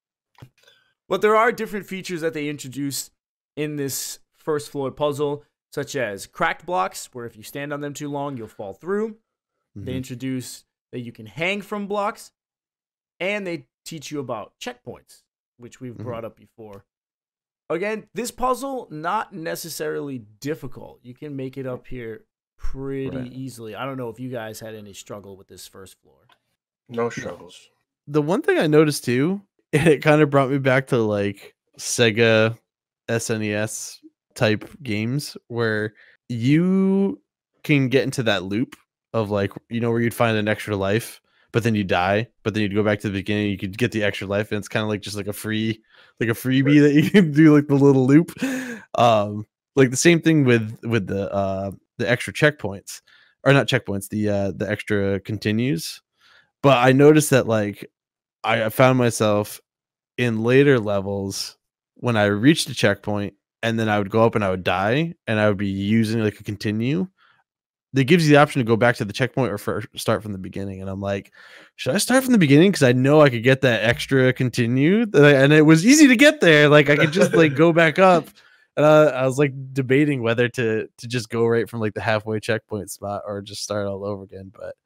But there are different features that they introduce in this first floor puzzle, such as cracked blocks, where if you stand on them too long, you'll fall through. Mm-hmm. They introduce that you can hang from blocks, and they teach you about checkpoints, which we've mm-hmm. brought up before. Again, this puzzle, not necessarily difficult. You can make it up here pretty right. easily. I don't know if you guys had any struggle with this first floor. No struggles. The one thing I noticed too, it kind of brought me back to like Sega S N E S type games where you can get into that loop of like, you know, where you'd find an extra life, but then you die, but then you'd go back to the beginning, you could get the extra life, and it's kind of like just like a free, like a freebie right. that you can do like the little loop. Um, like the same thing with with the uh the extra checkpoints, or not checkpoints, the uh the extra continues. But I noticed that like I found myself in later levels when I reached a checkpoint, and then I would go up and I would die, and I would be using like a continue. That gives you the option to go back to the checkpoint or for, start from the beginning. And I'm like, should I start from the beginning? Because I know I could get that extra continue, and it was easy to get there. Like I could just like go back up. And I, I was like debating whether to to just go right from like the halfway checkpoint spot or just start all over again. But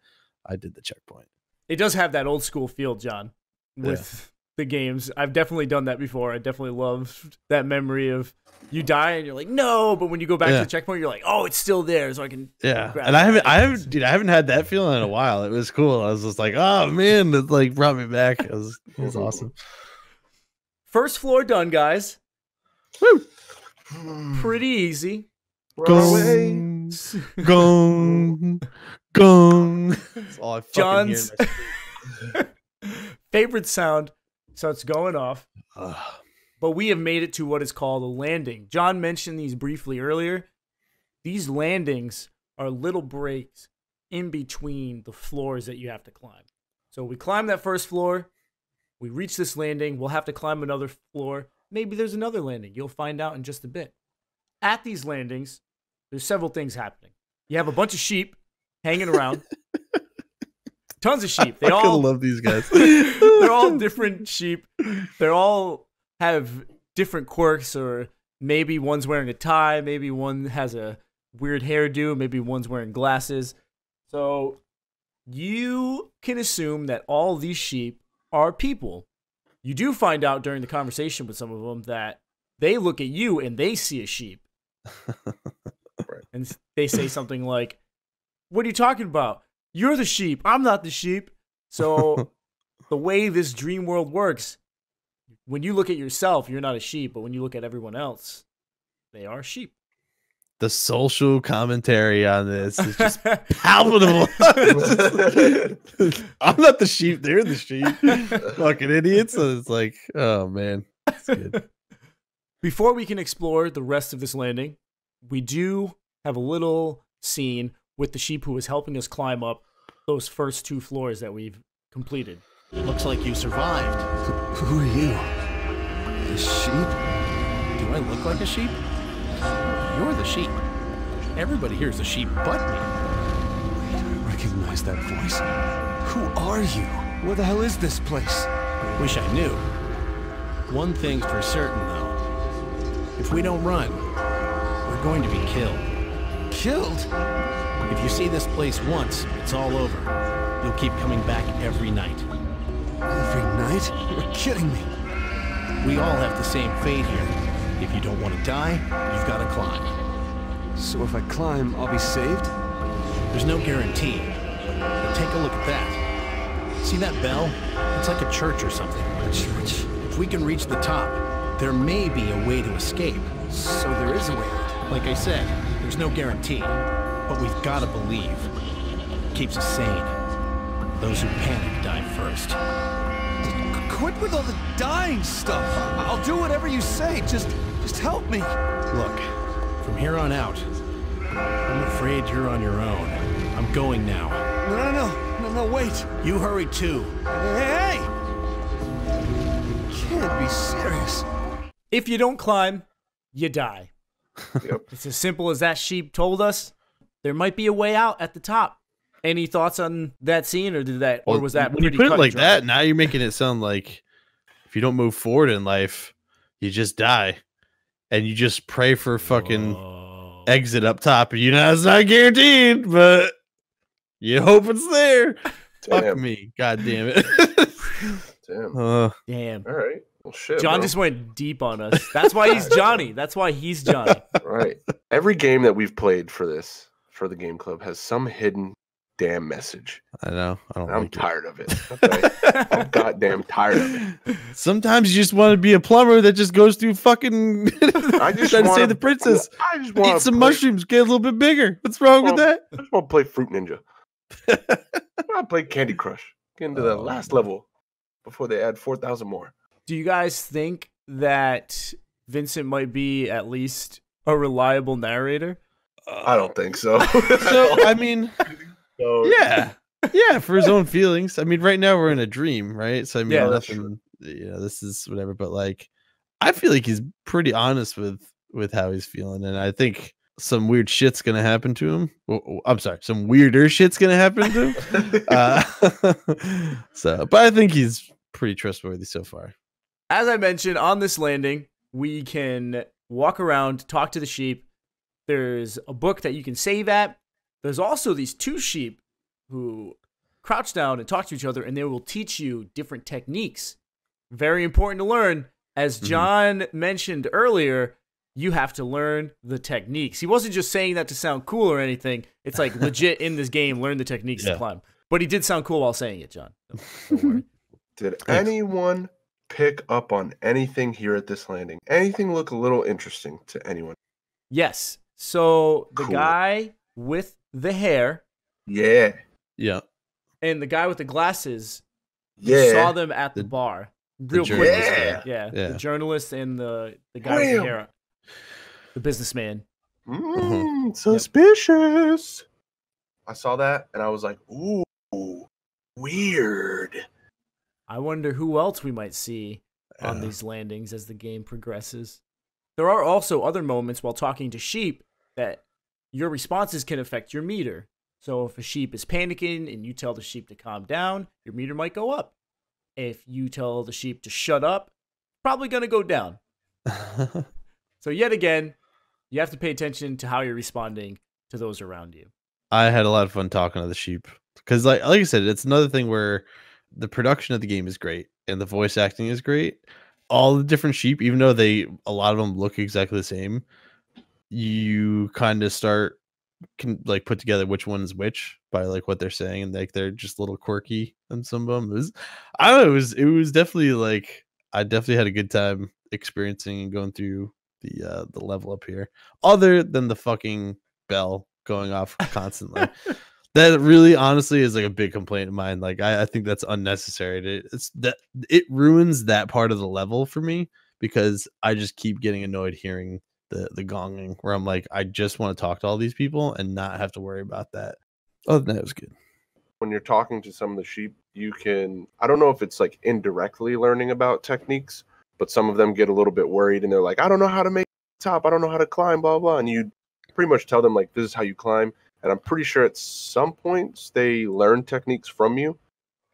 I did the checkpoint. It does have that old school feel, John, with yeah. the games. I've definitely done that before. I definitely love that memory of. You die and you're like no, but when you go back yeah. to the checkpoint, you're like, oh, it's still there, so I can yeah. grab and I haven't, I haven't, dude, I haven't had that feeling in a while. It was cool. I was just like, oh man, it like brought me back. It was, it was awesome. First floor done, guys. Woo. Pretty easy. Gong, gong, gong. That's all I fucking John's hear favorite sound starts going off. Uh. But we have made it to what is called a landing. John mentioned these briefly earlier. These landings are little breaks in between the floors that you have to climb. So we climb that first floor. We reach this landing. We'll have to climb another floor. Maybe there's another landing. You'll find out in just a bit. At these landings, there's several things happening. You have a bunch of sheep hanging around. Tons of sheep. They I all love these guys. They're all different sheep. They're all... have different quirks, or maybe one's wearing a tie, maybe one has a weird hairdo, maybe one's wearing glasses. So you can assume that all these sheep are people. You do find out during the conversation with some of them that they look at you and they see a sheep. And they say something like, what are you talking about? You're the sheep. I'm not the sheep. So the way this dream world works, when you look at yourself, you're not a sheep, but when you look at everyone else, they are sheep. The social commentary on this is just palpable. I'm not the sheep, they're the sheep. Fucking idiots. So it's like, oh man, it's good. Before we can explore the rest of this landing, we do have a little scene with the sheep who is helping us climb up those first two floors that we've completed. It looks like you survived. Who are you? A sheep? Do I look like a sheep? You're the sheep. Everybody here's a sheep but me. Wait, I recognize that voice. Who are you? Where the hell is this place? Wish I knew. One thing's for certain, though. If we don't run, we're going to be killed. Killed? If you see this place once, it's all over. You'll keep coming back every night. Every night? You're kidding me. We all have the same fate here. If you don't want to die, you've got to climb. So if I climb, I'll be saved? There's no guarantee. But take a look at that. See that bell? It's like a church or something. A church? If we can reach the top, there may be a way to escape. So there is a way out. Like I said, there's no guarantee. But we've got to believe. It keeps us sane. Those who panic die first. Quit with all the dying stuff. I'll do whatever you say. Just, just help me. Look, from here on out, I'm afraid you're on your own. I'm going now. No, no, no, no, no, wait. You hurry too. Hey, hey! You can't be serious. If you don't climb, you die. Yep. It's as simple as that sheep told us. There might be a way out at the top. Any thoughts on that scene, or did that, or was that? Well, when you put it like that, now you're making it sound like if you don't move forward in life, you just die, and you just pray for fucking Whoa. exit up top. You know it's not guaranteed, but you hope it's there. Damn. Fuck me, god damn it. Damn. Uh, damn. All right. Well, shit, John bro. just went deep on us. That's why he's Johnny. That's why he's Johnny. Right. Every game that we've played for this. for the Game Club has some hidden damn message. I know. I don't. I'm like tired it. of it. Okay. I'm goddamn tired of it. Sometimes you just want to be a plumber that just goes through fucking. I just want to say the princess. I just want to eat some play. mushrooms. Get a little bit bigger. What's wrong wanna, with that? I just want to play Fruit Ninja. I play Candy Crush. Get into the oh, last man. level before they add four thousand more. Do you guys think that Vincent might be at least a reliable narrator? Uh, I don't think so. So I mean. So, yeah, yeah, for his own feelings. I mean, right now we're in a dream, right? So I mean, yeah, nothing, you know, this is whatever. But like, I feel like he's pretty honest with with how he's feeling, and I think some weird shit's gonna happen to him. Oh, I'm sorry, some weirder shit's gonna happen to him. uh, so, but I think he's pretty trustworthy so far. As I mentioned, on this landing, we can walk around, talk to the sheep. There's a book that you can save at. There's also these two sheep who crouch down and talk to each other, and they will teach you different techniques. Very important to learn. As John mm-hmm. mentioned earlier, you have to learn the techniques. He wasn't just saying that to sound cool or anything. It's like legit in this game, learn the techniques yeah. to climb. But he did sound cool while saying it, John. Don't, don't worry. Did anyone pick up on anything here at this landing? Anything look a little interesting to anyone? Yes. So the cool. guy with... the hair. Yeah. Yeah. And the guy with the glasses. Yeah. You saw them at the, the bar. Real quick. Yeah. yeah. Yeah. The journalist and the, the guy Damn. with the hair. The businessman. Mm, uh-huh. Suspicious. Yep. I saw that and I was like, ooh, weird. I wonder who else we might see on uh. these landings as the game progresses. There are also other moments while talking to sheep that your responses can affect your meter. So if a sheep is panicking and you tell the sheep to calm down, your meter might go up. If you tell the sheep to shut up, it's probably going to go down. So yet again, you have to pay attention to how you're responding to those around you. I had a lot of fun talking to the sheep. Because like, like I said, it's another thing where the production of the game is great and the voice acting is great. All the different sheep, even though they a lot of them look exactly the same, you kind of start can like put together which one's which by like what they're saying, and like they're just a little quirky and some of them it was, I don't know, it was it was definitely like I definitely had a good time experiencing and going through the uh the level up here, other than the fucking bell going off constantly. That really honestly is like a big complaint of mine. Like I, I think that's unnecessary. It's that it ruins that part of the level for me, because I just keep getting annoyed hearing The, the gonging, where I'm like, I just want to talk to all these people and not have to worry about that. Oh, that was good. When you're talking to some of the sheep, you can, I don't know if it's like indirectly learning about techniques, but some of them get a little bit worried and they're like, I don't know how to make top. I don't know how to climb, blah, blah. And you pretty much tell them like, this is how you climb. And I'm pretty sure at some points they learn techniques from you,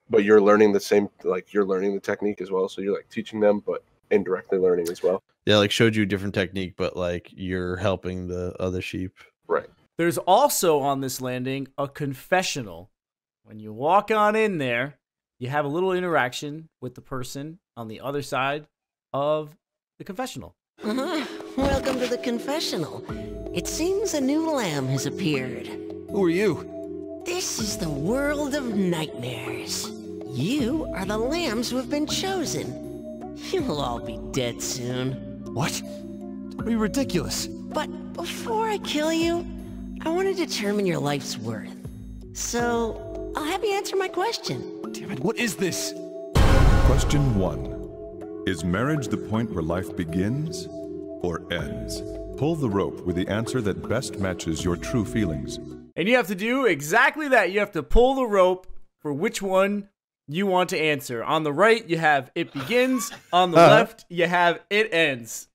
but you're learning the same, like you're learning the technique as well. So you're like teaching them, but indirectly learning as well. Yeah, like showed you a different technique, but like you're helping the other sheep. Right. There's also on this landing a confessional. When you walk on in there, you have a little interaction with the person on the other side of the confessional. Uh-huh. Welcome to the confessional. It seems a new lamb has appeared. Who are you? This is the world of nightmares. You are the lambs who have been chosen. You'll all be dead soon. What? Don't be ridiculous. But before I kill you, I want to determine your life's worth. So, I'll have you answer my question. Damn it, what is this? Question one. Is marriage the point where life begins or ends? Pull the rope with the answer that best matches your true feelings. And you have to do exactly that. You have to pull the rope for which one you want to answer. On the right, you have it begins. On the uh, left, you have it ends.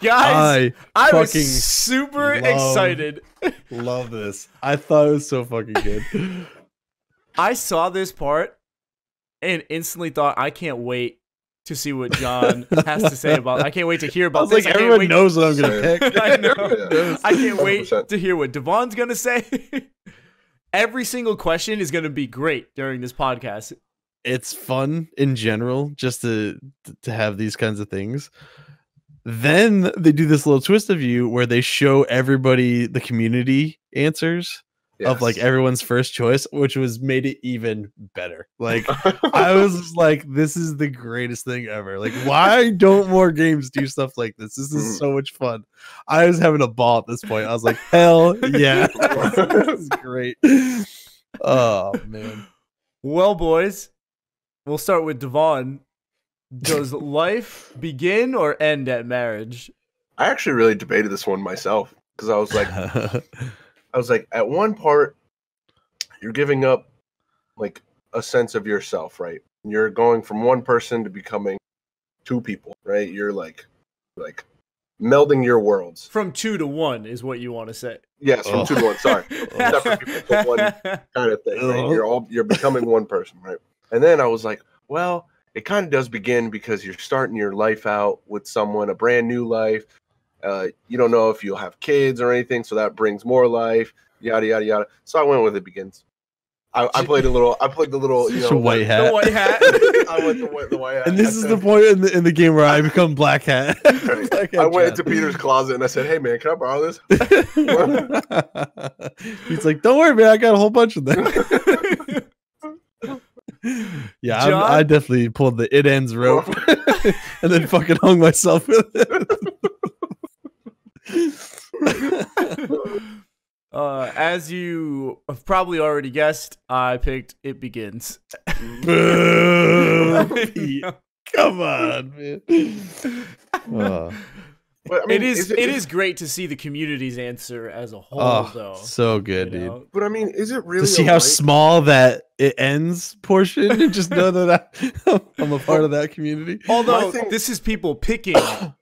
Guys, I, I was super love, excited. Love this. I thought it was so fucking good. I saw this part and instantly thought, I can't wait to see what John has to say about it. I can't wait to hear about I was this. Like, I everyone knows what I'm going to pick. I know. I can't wait to hear what Devon's going to say. Every single question is going to be great during this podcast. It's fun in general just to to have these kinds of things. Then they do this little twist of you where they show everybody the community answers. Yes. Of like everyone's first choice, which was made it even better. Like I was like, this is the greatest thing ever. Like, why don't more games do stuff like this? This is so much fun. I was having a ball at this point. I was like, hell yeah. This is great. Oh man. Well, boys, we'll start with Devon. Does life begin or end at marriage? I actually really debated this one myself because I was like I was like, at one part, you're giving up like a sense of yourself, right? You're going from one person to becoming two people, right? You're like, like melding your worlds. From two to one is what you want to say. Yes, from oh. two to one. Sorry, separate people to one kind of thing. Right? Oh. You're all you're becoming one person, right? And then I was like, well, it kind of does begin because you're starting your life out with someone, a brand new life. Uh, you don't know if you'll have kids or anything, so that brings more life. Yada yada yada. So I went with it begins. I, I played a little. I played the little. You know, the white hat. The white hat. I went the white, the white hat. And this is the point in the in the game where I become black hat. Right. Black hat I went into Peter's closet and I said, "Hey man, can I borrow this?" He's like, "Don't worry, man. I got a whole bunch of them." Yeah, I'm, I definitely pulled the it ends rope and then fucking hung myself with it. uh, as you have probably already guessed, I picked It Begins. Come on, man. Oh. But, I mean, it is, is it, it is great to see the community's answer as a whole, oh, though. So good, dude. Know? But I mean, is it really to see how life? Small that it ends portion and just know that I, I'm a part of that community? Although thing, this is people picking. Oh,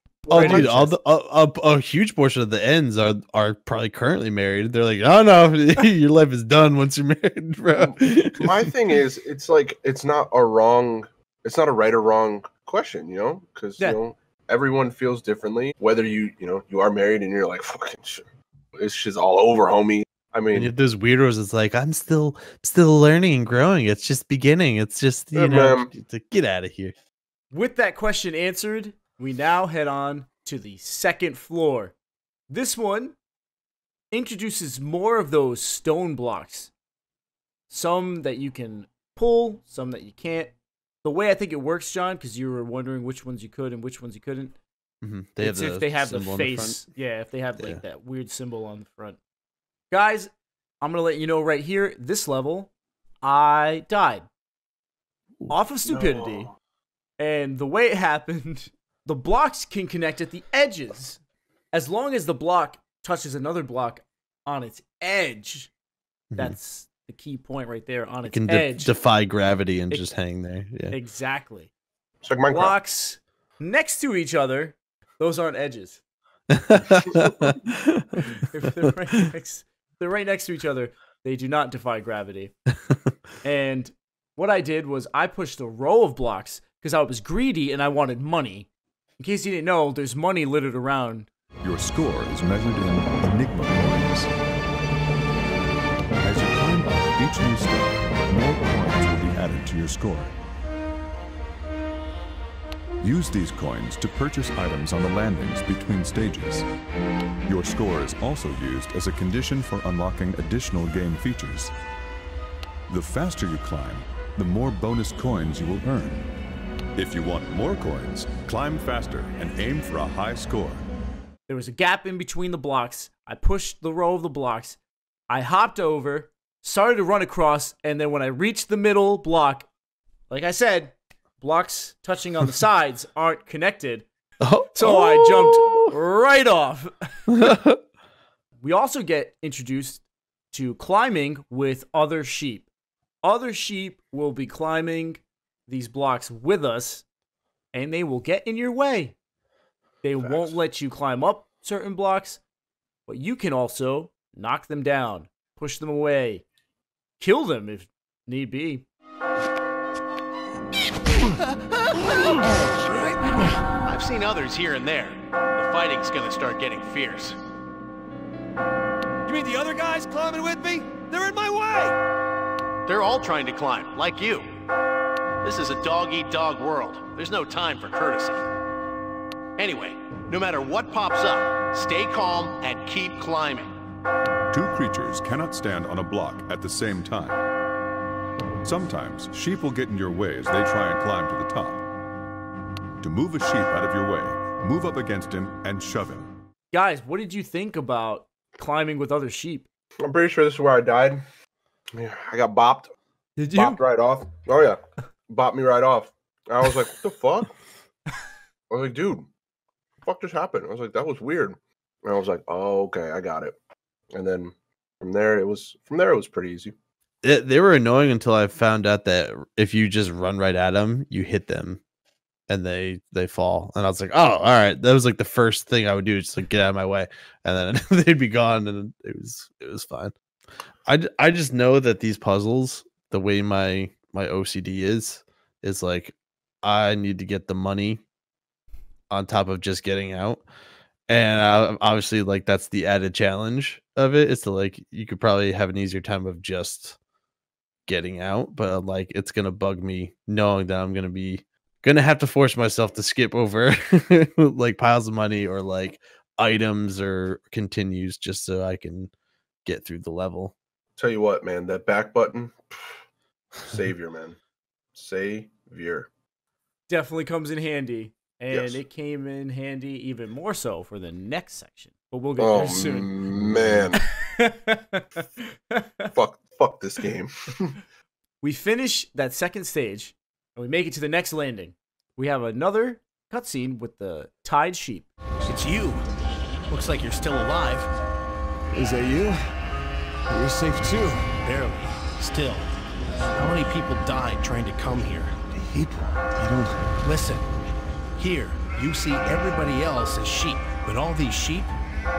dude! All the a, a, a huge portion of the ends are are probably currently married. They're like, oh no, your life is done once you're married, bro. My thing is, it's like it's not a wrong, it's not a right or wrong question, you know, because yeah. you know everyone feels differently. Whether you you know you are married and you're like, fucking shit, this shit's all over, homie. I mean, if there's weirdos, it's like I'm still still learning and growing. It's just beginning. It's just you yeah, know, man. To get out of here. With that question answered. We now head on to the second floor. This one introduces more of those stone blocks. Some that you can pull, some that you can't. The way I think it works, John, because you were wondering which ones you could and which ones you couldn't. Mm-hmm. They it's have if the they have the face. The yeah, if they have like yeah. that weird symbol on the front. Guys, I'm going to let you know right here, this level, I died. Ooh, off of stupidity. No. And the way it happened... The blocks can connect at the edges. As long as the block touches another block on its edge, that's mm-hmm. the key point right there on its it can edge. De defy gravity and it, just hang there. Yeah. Exactly. It's like Minecraft. Blocks next to each other, those aren't edges. if they're, right next, if they're right next to each other, they do not defy gravity. And what I did was I pushed a row of blocks because I was greedy and I wanted money. In case you didn't know, there's money littered around. Your score is measured in Enigma coins. As you climb up each new step, more coins will be added to your score. Use these coins to purchase items on the landings between stages. Your score is also used as a condition for unlocking additional game features. The faster you climb, the more bonus coins you will earn. If you want more coins, climb faster and aim for a high score. There was a gap in between the blocks. I pushed the row of the blocks. I hopped over, started to run across, and then when I reached the middle block, like I said, blocks touching on the sides aren't connected. Oh. So I jumped right off. We also get introduced to climbing with other sheep. Other sheep will be climbing these blocks with us, and they will get in your way. They Facts. Won't let you climb up certain blocks, but you can also knock them down, push them away, kill them if need be. I've seen others here and there. The fighting's gonna start getting fierce. You mean the other guys climbing with me? They're in my way! They're all trying to climb, like you. This is a dog-eat-dog world. There's no time for courtesy. Anyway, no matter what pops up, stay calm and keep climbing. Two creatures cannot stand on a block at the same time. Sometimes sheep will get in your way as they try and climb to the top. To move a sheep out of your way, move up against him and shove him. Guys, what did you think about climbing with other sheep? I'm pretty sure this is where I died. Yeah, I got bopped. Did you? Bopped right off. Oh, yeah. Bopped me right off. I was like, what the fuck? I was like, dude, what the fuck just happened? I was like, that was weird. And I was like, oh, okay, I got it. And then from there, it was from there, it was pretty easy. It, they were annoying until I found out that if you just run right at them, you hit them. And they they fall, and I was like, oh, all right. That was like the first thing I would do, just like get out of my way, and then they'd be gone, and it was it was fine. I, I just know that these puzzles, the way my my O C D is, is like I need to get the money on top of just getting out, and I, obviously like that's the added challenge of it. It's to like you could probably have an easier time of just getting out, but like it's gonna bug me knowing that I'm gonna be. Gonna have to force myself to skip over like piles of money or like items or continues just so I can get through the level. Tell you what, man, that back button, savior, man, savior. Definitely comes in handy, and yes. It came in handy even more so for the next section. But we'll get oh, there soon. Man, fuck, fuck this game. We finish that second stage. And we make it to the next landing. We have another cutscene with the tied sheep. It's you. Looks like you're still alive. Is that you? You're safe too. Barely. Still. How many people died trying to come here? People? I don't... Listen. Here, you see everybody else as sheep. But all these sheep,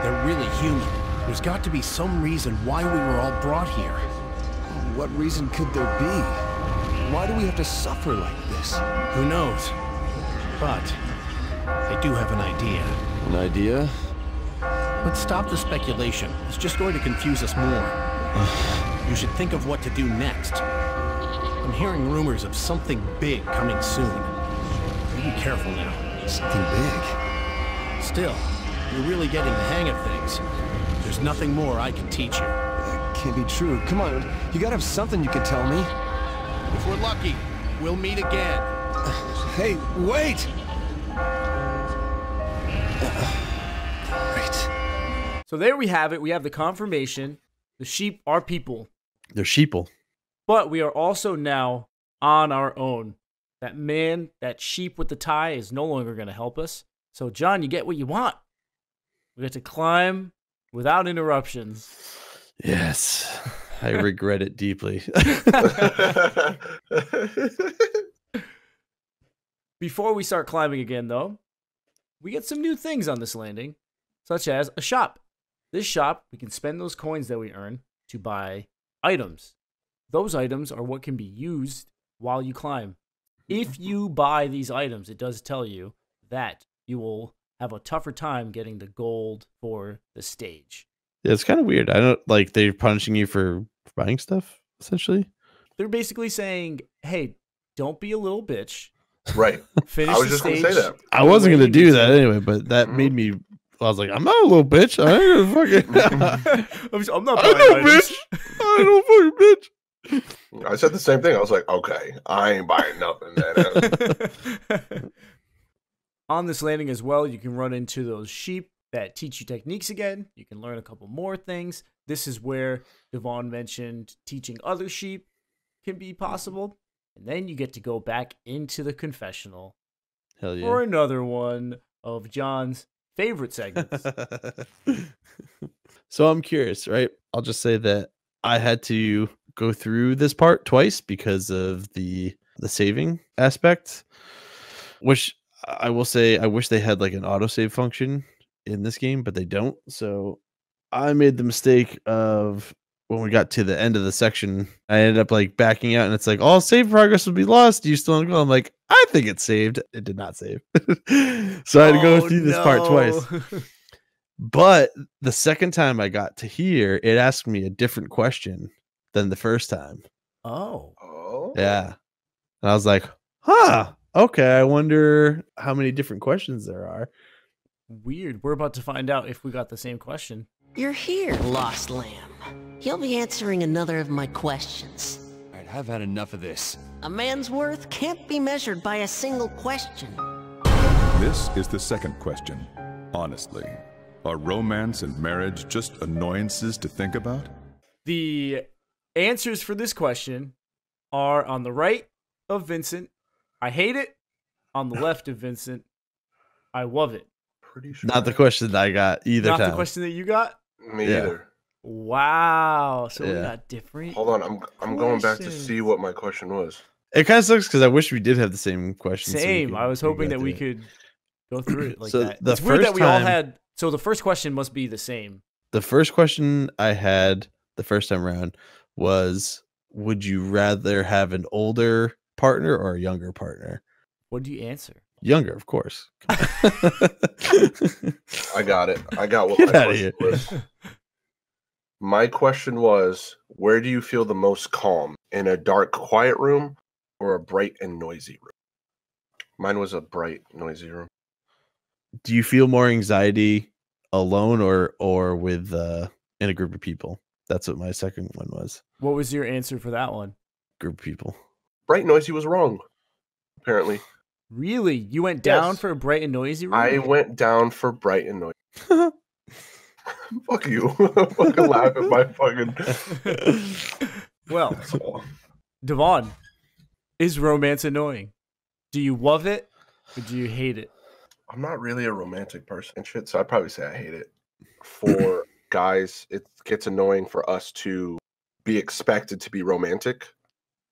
they're really human. There's got to be some reason why we were all brought here. What reason could there be? Why do we have to suffer like this? Who knows? But I do have an idea. An idea? Let's stop the speculation. It's just going to confuse us more. You should think of what to do next. I'm hearing rumors of something big coming soon. Be careful now. Something big? Still, you're really getting the hang of things. There's nothing more I can teach you. That can't be true. Come on, you gotta have something you can tell me. If we're lucky, we'll meet again. Hey, wait! Wait. So there we have it. We have the confirmation. The sheep are people. They're sheeple. But we are also now on our own. That man, that sheep with the tie is no longer going to help us. So, John, you get what you want. We get to climb without interruptions. Yes. I regret it deeply. Before we start climbing again, though, we get some new things on this landing, such as a shop. This shop, we can spend those coins that we earn to buy items. Those items are what can be used while you climb. If you buy these items, it does tell you that you will have a tougher time getting the gold for the stage. Yeah, it's kind of weird. I don't like they're punishing you for buying stuff, essentially. They're basically saying, hey, don't be a little bitch. Right. Finish I was the just stage. Gonna say that. I wasn't gonna do that anyway, but that mm-hmm. made me I was like, I'm not a little bitch. I ain't gonna fucking I'm, just, I'm not buying I bitch. I don't fucking bitch. I said the same thing. I was like, okay, I ain't buying nothing. Man. On this landing as well, you can run into those sheep that teach you techniques again. You can learn a couple more things. This is where Devon mentioned teaching other sheep can be possible. And then you get to go back into the confessional. Hell yeah. For another one of John's favorite segments. So I'm curious, right? I'll just say that I had to go through this part twice because of the the saving aspect, which I will say I wish they had like an autosave function in this game, but they don't. So I made the mistake of when we got to the end of the section, I ended up like backing out and it's like all save progress will be lost. Do you still want to go? I'm like, I think it saved. It did not save. So I had to go oh, through this no. part twice. But the second time I got to here, it asked me a different question than the first time. Oh. Yeah. And I was like, huh, Okay, I wonder how many different questions there are. Weird. We're about to find out if we got the same question. You're here, Lost Lamb. You'll be answering another of my questions. All right, I've had enough of this. A man's worth can't be measured by a single question. This is the second question. Honestly, are romance and marriage just annoyances to think about? The answers for this question are on the right of Vincent. I hate it. On the left of Vincent, I love it. Pretty sure. Not the question that I got either. Not time. The question that you got? Me yeah. either. Wow. So yeah. we got different. Hold on, I'm I'm questions. going back to see what my question was. It kind of sucks because I wish we did have the same question. Same. So could, I was hoping that we could go through it like so that. The it's first weird that we time, all had. So the first question must be the same. The first question I had the first time around was: would you rather have an older partner or a younger partner? What do you answer? Younger, of course. I got it. I got what Get my question was. My question was, where do you feel the most calm? In a dark, quiet room or a bright and noisy room? Mine was a bright, noisy room. Do you feel more anxiety alone or or with uh, in a group of people? That's what my second one was. What was your answer for that one? Group of people. Bright, noisy was wrong, apparently. Really? You went down yes. for a bright and noisy room? I went down for bright and noisy. Fuck you. I'm fucking laugh at my fucking... Well, Devon, is romance annoying? Do you love it or do you hate it? I'm not really a romantic person and shit, so I'd probably say I hate it. For guys, it gets annoying for us to be expected to be romantic,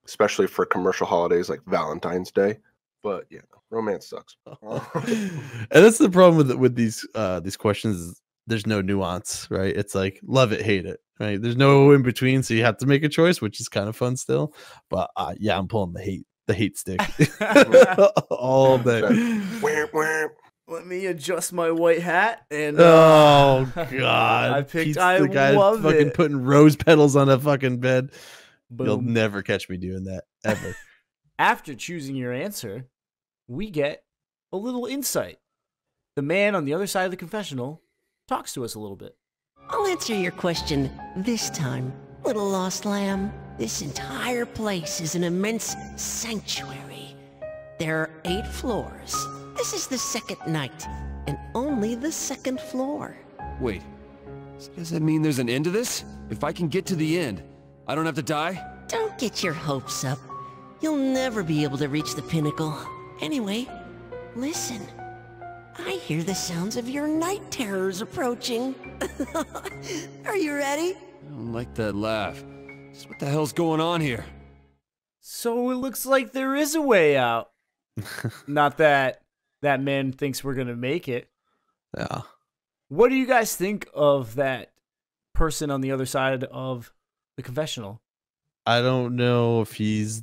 especially for commercial holidays like Valentine's Day. But yeah, romance sucks. And that's the problem with with these uh, these questions. Is there's no nuance, right? It's like love it, hate it, right? There's no in between, so you have to make a choice, which is kind of fun still. But uh, yeah, I'm pulling the hate the hate stick all day. Let me adjust my white hat and uh, oh god, I picked. He's I the guy love fucking it. Putting rose petals on a fucking bed. Boom. You'll never catch me doing that ever. After choosing your answer, we get a little insight. The man on the other side of the confessional talks to us a little bit. I'll answer your question this time, little lost lamb. This entire place is an immense sanctuary. There are eight floors. This is the second night, and only the second floor. Wait, does that mean there's an end to this? If I can get to the end, I don't have to die? Don't get your hopes up. You'll never be able to reach the pinnacle. Anyway, listen. I hear the sounds of your night terrors approaching. Are you ready? I don't like that laugh. Just what the hell's going on here? So it looks like there is a way out. Not that that man thinks we're gonna make it. Yeah. What do you guys think of that person on the other side of the confessional? I don't know if he's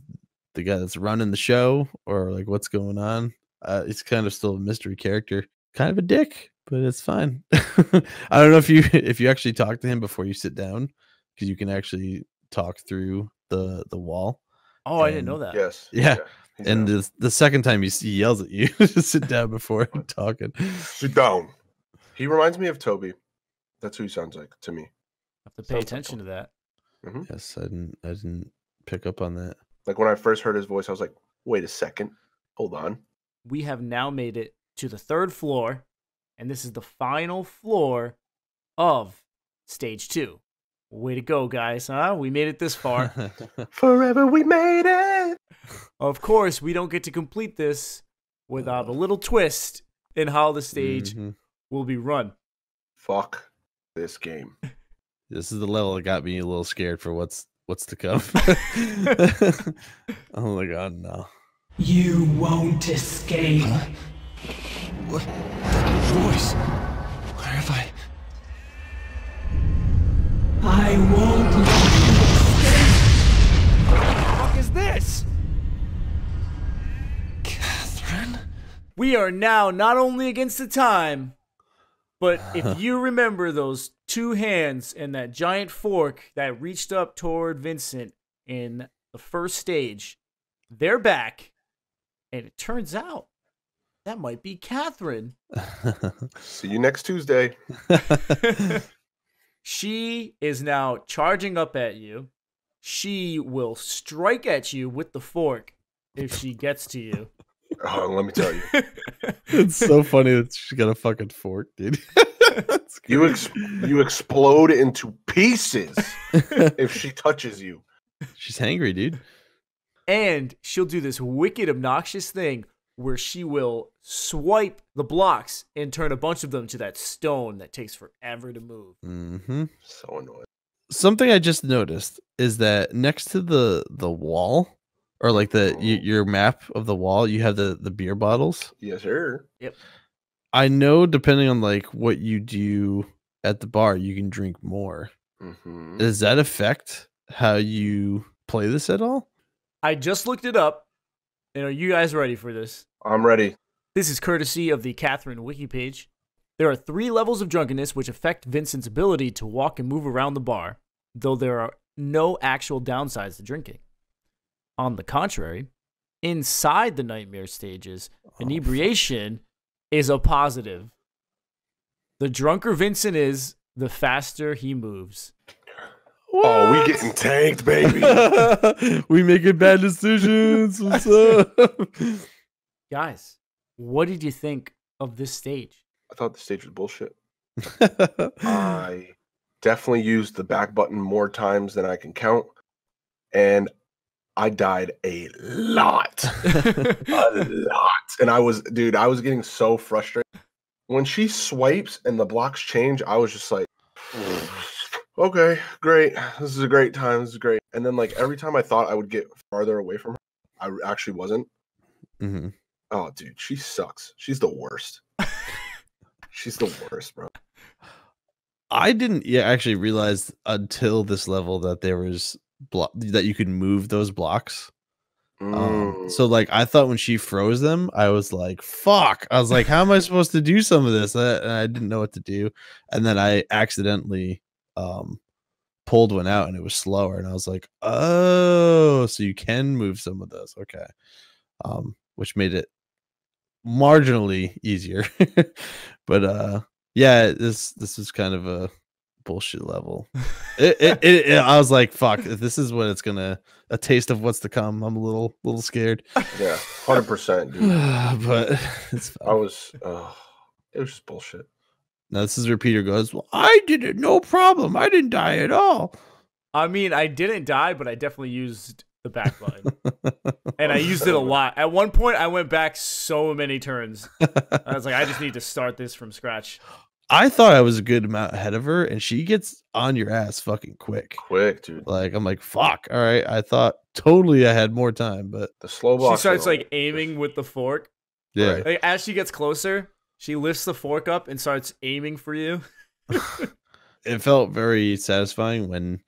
the guy that's running the show or like what's going on. Uh it's kind of still a mystery character, kind of a dick, but it's fine. I don't know if you if you actually talk to him before you sit down, because you can actually talk through the the wall. Oh, and I didn't know that. Yes. Yeah, yeah, and the, the second time he yells at you to sit down before talking. Sit down. He reminds me of Toby. That's who he sounds like to me. I have to pay sounds attention like to that. Mm-hmm. Yes, I didn't I didn't pick up on that. Like when I first heard his voice, I was like, wait a second. Hold on. We have now made it to the third floor, and this is the final floor of stage two. Way to go, guys, huh? We made it this far. Forever we made it! Of course, we don't get to complete this without a little twist in how the stage mm-hmm. will be run. Fuck this game. This is the level that got me a little scared for what's What's to come? Oh my god, no. You won't escape. Huh? What? That voice? Where have I? I won't let you escape. What the fuck is this? Catherine? We are now not only against the time, but if you remember those two hands and that giant fork that reached up toward Vincent in the first stage, they're back. And it turns out that might be Catherine. See you next Tuesday. She is now charging up at you. She will strike at you with the fork if she gets to you. Oh, let me tell you. It's so funny that she got a fucking fork, dude. You ex you explode into pieces if she touches you. She's hangry, dude. And she'll do this wicked, obnoxious thing where she will swipe the blocks and turn a bunch of them to that stone that takes forever to move. Mm-hmm. So annoying. Something I just noticed is that next to the the wall, or like the oh. y your map of the wall, you have the the beer bottles. Yes, sir. Yep. I know, depending on like what you do at the bar, you can drink more. Mm-hmm. Does that affect how you play this at all? I just looked it up. And are you guys ready for this? I'm ready. This is courtesy of the Catherine Wiki page. There are three levels of drunkenness which affect Vincent's ability to walk and move around the bar, though there are no actual downsides to drinking. On the contrary, inside the nightmare stages, oh, inebriation is a positive. The drunker Vincent is, the faster he moves. What? Oh, we getting tanked, baby. We making bad decisions. What's up? Guys, what did you think of this stage? I thought the stage was bullshit. I definitely used the back button more times than I can count. And I died a lot. A lot. And I was, dude, I was getting so frustrated. When she swipes and the blocks change, I was just like, okay, great. This is a great time. This is great. And then, like, every time I thought I would get farther away from her, I actually wasn't. Mm-hmm. Oh, dude, she sucks. She's the worst. She's the worst, bro. I didn't yeah, actually realize until this level that there was block that you could move those blocks. Mm. Um, so like I thought when she froze them, I was like, fuck. I was like, how am I supposed to do some of this? I, and I didn't know what to do. And then I accidentally um, pulled one out and it was slower. And I was like, oh, so you can move some of those. Okay. Um, which made it marginally easier. But uh, yeah, this this is kind of a bullshit level. It, it, it, it, I was like, fuck, if this is what it's gonna, a taste of what's to come, I'm a little little scared. Yeah, one hundred percent, dude. But it's fun. I was uh, it was just bullshit. Now this is where Peter goes, well, I did it, no problem. I didn't die at all. I mean, I didn't die, but I definitely used the back button. And I used it a lot. At one point, I went back so many turns. I was like, I just need to start this from scratch. I thought I was a good amount ahead of her, and she gets on your ass fucking quick. Quick, dude. Like, I'm like, fuck. All right. I thought totally I had more time, but the slow block. She starts roll. Like aiming with the fork. Yeah. Right. Like, as she gets closer, she lifts the fork up and starts aiming for you. It felt very satisfying when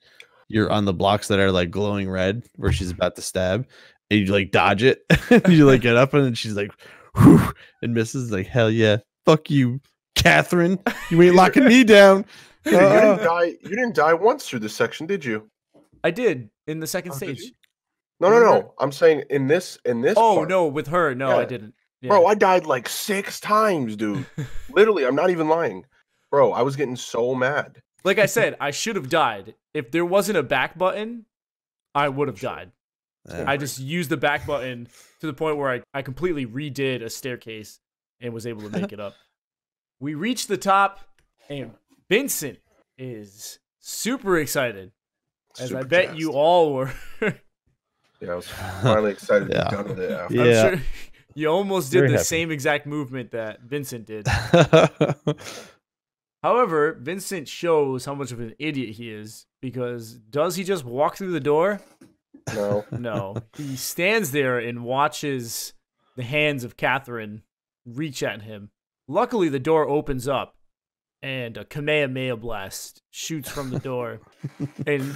you're on the blocks that are like glowing red where she's about to stab and you like dodge it. You like get up and she's like, whew, and misses. Like, hell yeah. Fuck you, Catherine. You ain't locking me down. Dude, uh, you didn't die. You didn't die once through this section, did you? I did in the second oh, stage. No, no, no. I'm saying in this, in this. Oh part. No, with her. No, yeah. I didn't. Yeah. Bro, I died like six times, dude. Literally. I'm not even lying, bro. I was getting so mad. Like I said, I should have died. If there wasn't a back button, I would have died. Yeah. I just used the back button to the point where I, I completely redid a staircase and was able to make it up. We reached the top, and Vincent is super excited, as super I bet jazzed. You all were. Yeah, I was finally excited to yeah. be done with it after. Yeah. I'm sure you almost did Very the happy. Same exact movement that Vincent did. However, Vincent shows how much of an idiot he is, because does he just walk through the door? No. No. He stands there and watches the hands of Catherine reach at him. Luckily, the door opens up, and a Kamehameha blast shoots from the door and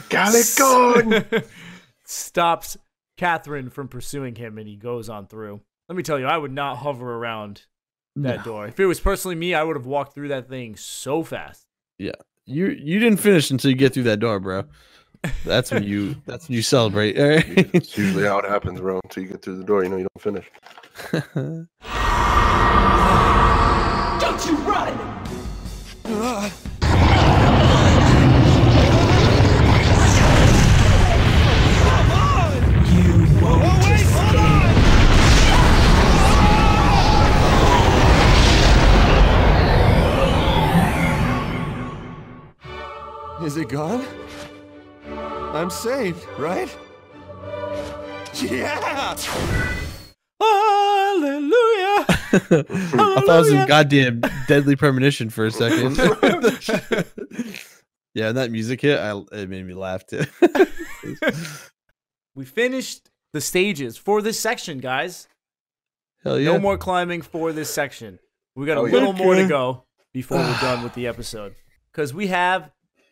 stops Catherine from pursuing him, and he goes on through. Let me tell you, I would not hover around that no. door. If it was personally me, I would have walked through that thing so fast. Yeah. You you didn't finish until you get through that door, bro. That's when you that's when you celebrate. All right? That's usually how it happens, bro. Until you get through the door, you know you don't finish. Don't you run! Uh. Is it gone? I'm saved, right? Yeah! Hallelujah! Hallelujah! I thought it was a goddamn Deadly Premonition for a second. Yeah, and that music hit, I, it made me laugh too. We finished the stages for this section, guys. Hell yeah. No more climbing for this section. We got a oh, little yeah. more to go before we're done with the episode. Because we have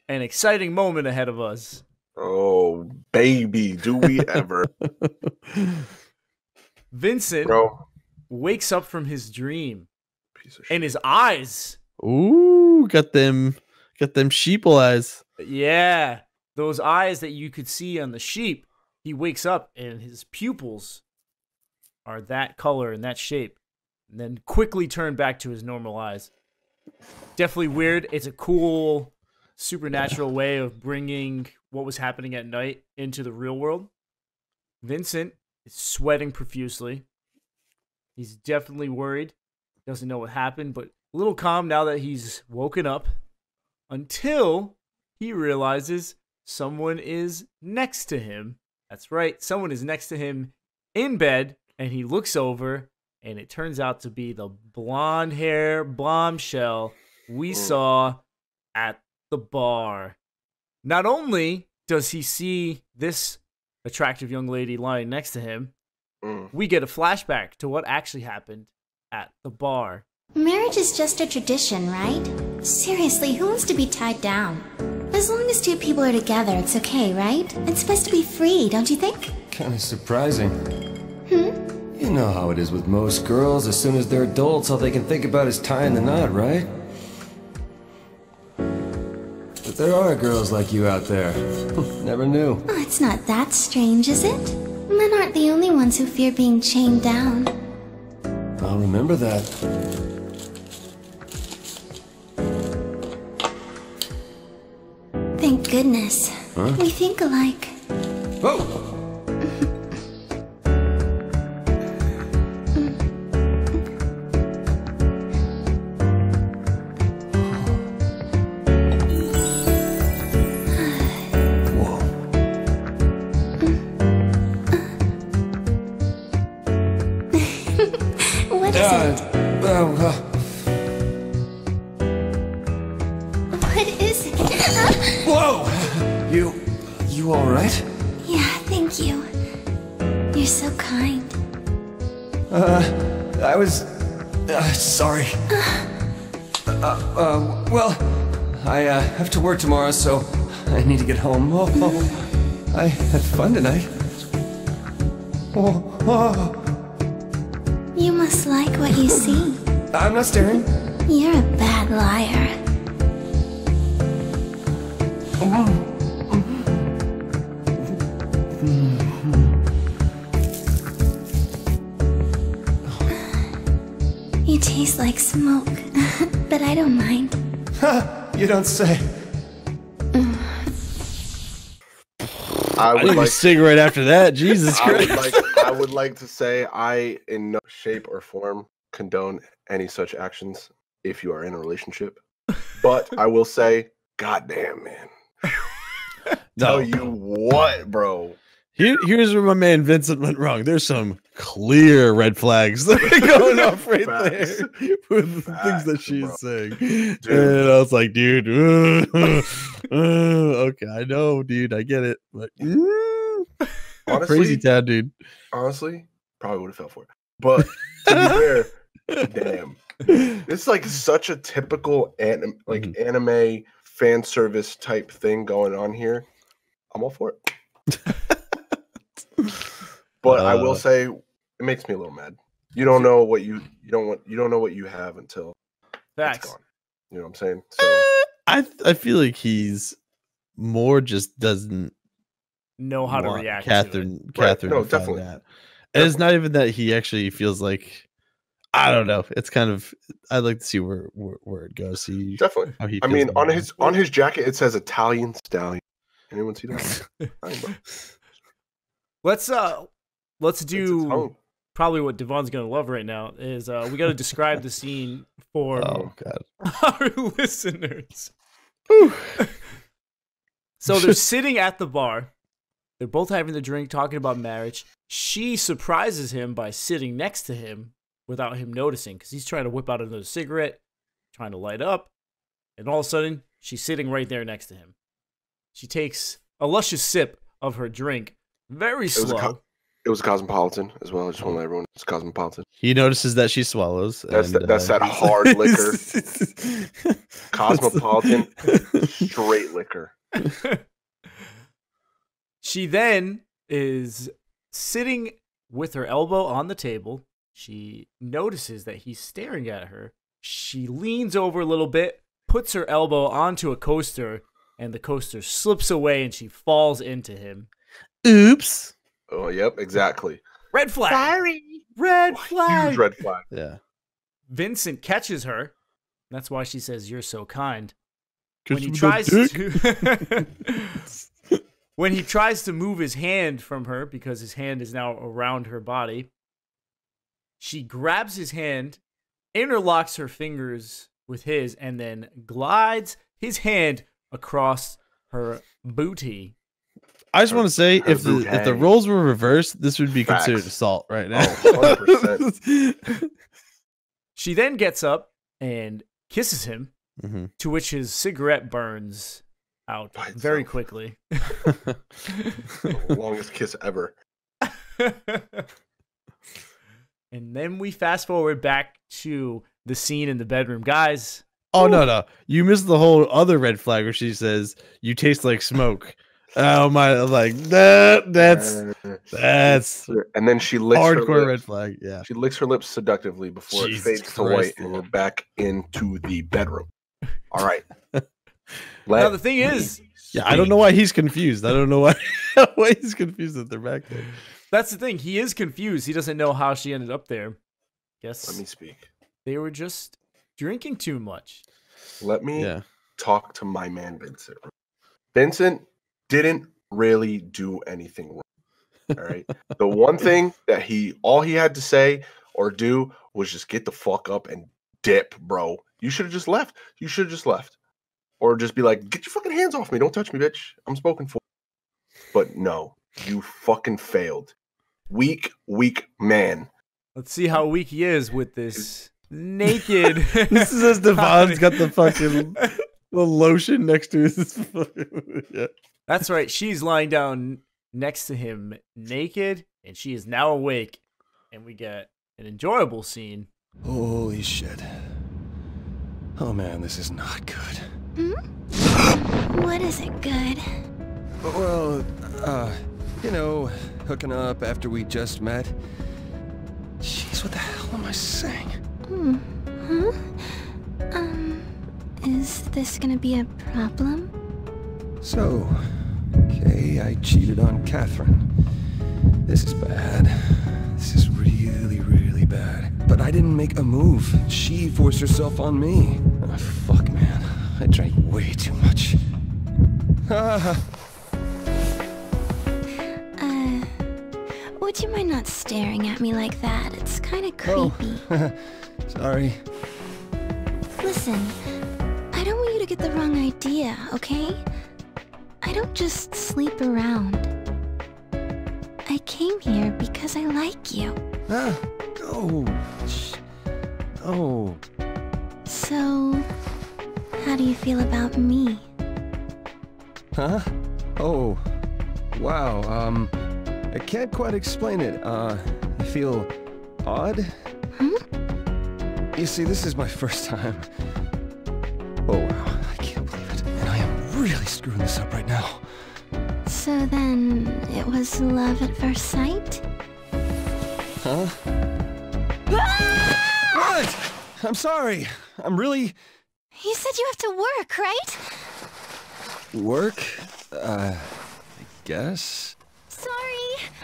an exciting moment ahead of us. Oh, baby, do we ever. Vincent Bro. wakes up from his dream. Piece of shit. And his eyes. Ooh, got them got them sheeple eyes. Yeah, those eyes that you could see on the sheep. He wakes up and his pupils are that color and that shape. And then quickly turn back to his normal eyes. Definitely weird. It's a cool supernatural yeah. way of bringing what was happening at night into the real world. Vincent is sweating profusely. He's definitely worried. Doesn't know what happened, but a little calm now that he's woken up until he realizes someone is next to him. That's right. Someone is next to him in bed, and he looks over, and it turns out to be the blonde hair bombshell we saw at the bar. Not only does he see this attractive young lady lying next to him, mm. we get a flashback to what actually happened at the bar. Marriage is just a tradition, right? Seriously, who wants to be tied down? As long as two people are together, it's okay, right? It's supposed to be free, don't you think? Kind of surprising. Hmm? You know how it is with most girls. As soon as they're adults, all they can think about is tying the knot, right? But there are girls like you out there. Never knew. Oh, it's not that strange, is it? Men aren't the only ones who fear being chained down. I'll remember that. Thank goodness. Huh? We think alike. Oh! I have to work tomorrow, so I need to get home. Oh, oh. I had fun tonight. Oh, oh. You must like what you see. I'm not staring. You're a bad liar. You taste like smoke, but I don't mind. Ha! You don't say. I would I like a cigarette after that. Jesus Christ. I would, like, I would like to say I, in no shape or form, condone any such actions if you are in a relationship. But I will say, goddamn, man. No. Tell you what, bro. Here, here's where my man Vincent went wrong. There's some clear red flags that are going off right Facts. there with the Facts, things that she's bro. saying. Dude. And I was like, dude, uh, uh, okay, I know, dude, I get it. But uh, honestly, crazy town, dude. Honestly, probably would have fell for it. But to be fair, damn, it's like such a typical anim like mm-hmm. anime fan service type thing going on here. I'm all for it. But uh, I will say, it makes me a little mad. You don't know what you you don't want. You don't know what you have until facts. It's gone. You know what I'm saying? So I I feel like he's more just doesn't know how to react Catherine, to it. Catherine, right. No, definitely. That. And definitely. It's not even that he actually feels like, I don't know. It's kind of, I'd like to see where where, where it goes. See definitely. How he I mean, on his on his jacket it says Italian Stallion. Anyone see that? I know. Let's uh, let's do probably what Devon's gonna love right now is uh, we got to describe the scene for oh, God. our listeners. So they're sitting at the bar. They're both having the drink, talking about marriage. She surprises him by sitting next to him without him noticing, because he's trying to whip out another cigarette, trying to light up, and all of a sudden she's sitting right there next to him. She takes a luscious sip of her drink, very slow. It was a, it was a cosmopolitan as well. I just want to let everyone know it's cosmopolitan. He notices that she swallows. That's, and, that, that's uh, that hard liquor. Cosmopolitan, straight liquor. She then is sitting with her elbow on the table. She notices that he's staring at her. She leans over a little bit, puts her elbow onto a coaster, and the coaster slips away and she falls into him. Oops. Oh, yep, exactly. Red flag. Sorry. Red flag. Huge red flag. Yeah. Vincent catches her. That's why she says, "You're so kind." When he tries to when he tries to move his hand from her, because his hand is now around her body, she grabs his hand, interlocks her fingers with his, and then glides his hand across her booty. I just her, want to say, if the, if the roles were reversed, this would be Facts. considered assault right now. Oh, one hundred percent. She then gets up and kisses him, mm-hmm. to which his cigarette burns out very quickly. The longest kiss ever. And then we fast forward back to the scene in the bedroom. Guys. Oh, ooh. no, no. You missed the whole other red flag where she says, "You taste like smoke." Oh, my. Like, that, that's, that's. And then she licks hardcore her lips. red flag. Yeah. She licks her lips seductively before Jesus it fades Christ, to white, Lord. and we're back into the bedroom. All right. Now, the thing is. Yeah, I don't know why he's confused. I don't know why, why he's confused that they're back there. That's the thing. He is confused. He doesn't know how she ended up there. Yes. Let me speak. They were just drinking too much. Let me yeah. talk to my man, Vincent. Vincent didn't really do anything wrong. All right. The one thing that he, all he had to say or do was just get the fuck up and dip, bro. You should have just left. You should have just left. Or just be like, "Get your fucking hands off me. Don't touch me, bitch. I'm spoken for." But no, you fucking failed. Weak, weak man. Let's see how weak he is with this naked. This is as Devon's got the fucking the lotion next to his. Yeah. That's right. She's lying down next to him, naked, and she is now awake. And we get an enjoyable scene. Holy shit! Oh man, this is not good. Hmm? What is it good? Well, uh, you know, hooking up after we just met. Jeez, what the hell am I saying? Hmm. Huh? Um, is this gonna be a problem? So, okay, I cheated on Catherine. This is bad. This is really, really bad. But I didn't make a move. She forced herself on me. Oh, fuck, man. I drank way too much. Ah. Would you mind not staring at me like that? It's kind of creepy. Oh. Sorry. Listen, I don't want you to get the wrong idea, okay? I don't just sleep around. I came here because I like you. Ah. Oh. Oh. So, how do you feel about me? Huh? Oh. Wow, um... I can't quite explain it. Uh, I feel odd. Hmm? You see, this is my first time. Oh, wow. I can't believe it. And I am really screwing this up right now. So then, it was love at first sight? Huh? Ah! What? I'm sorry. I'm really... You said you have to work, right? Work? Uh... I guess. Sorry,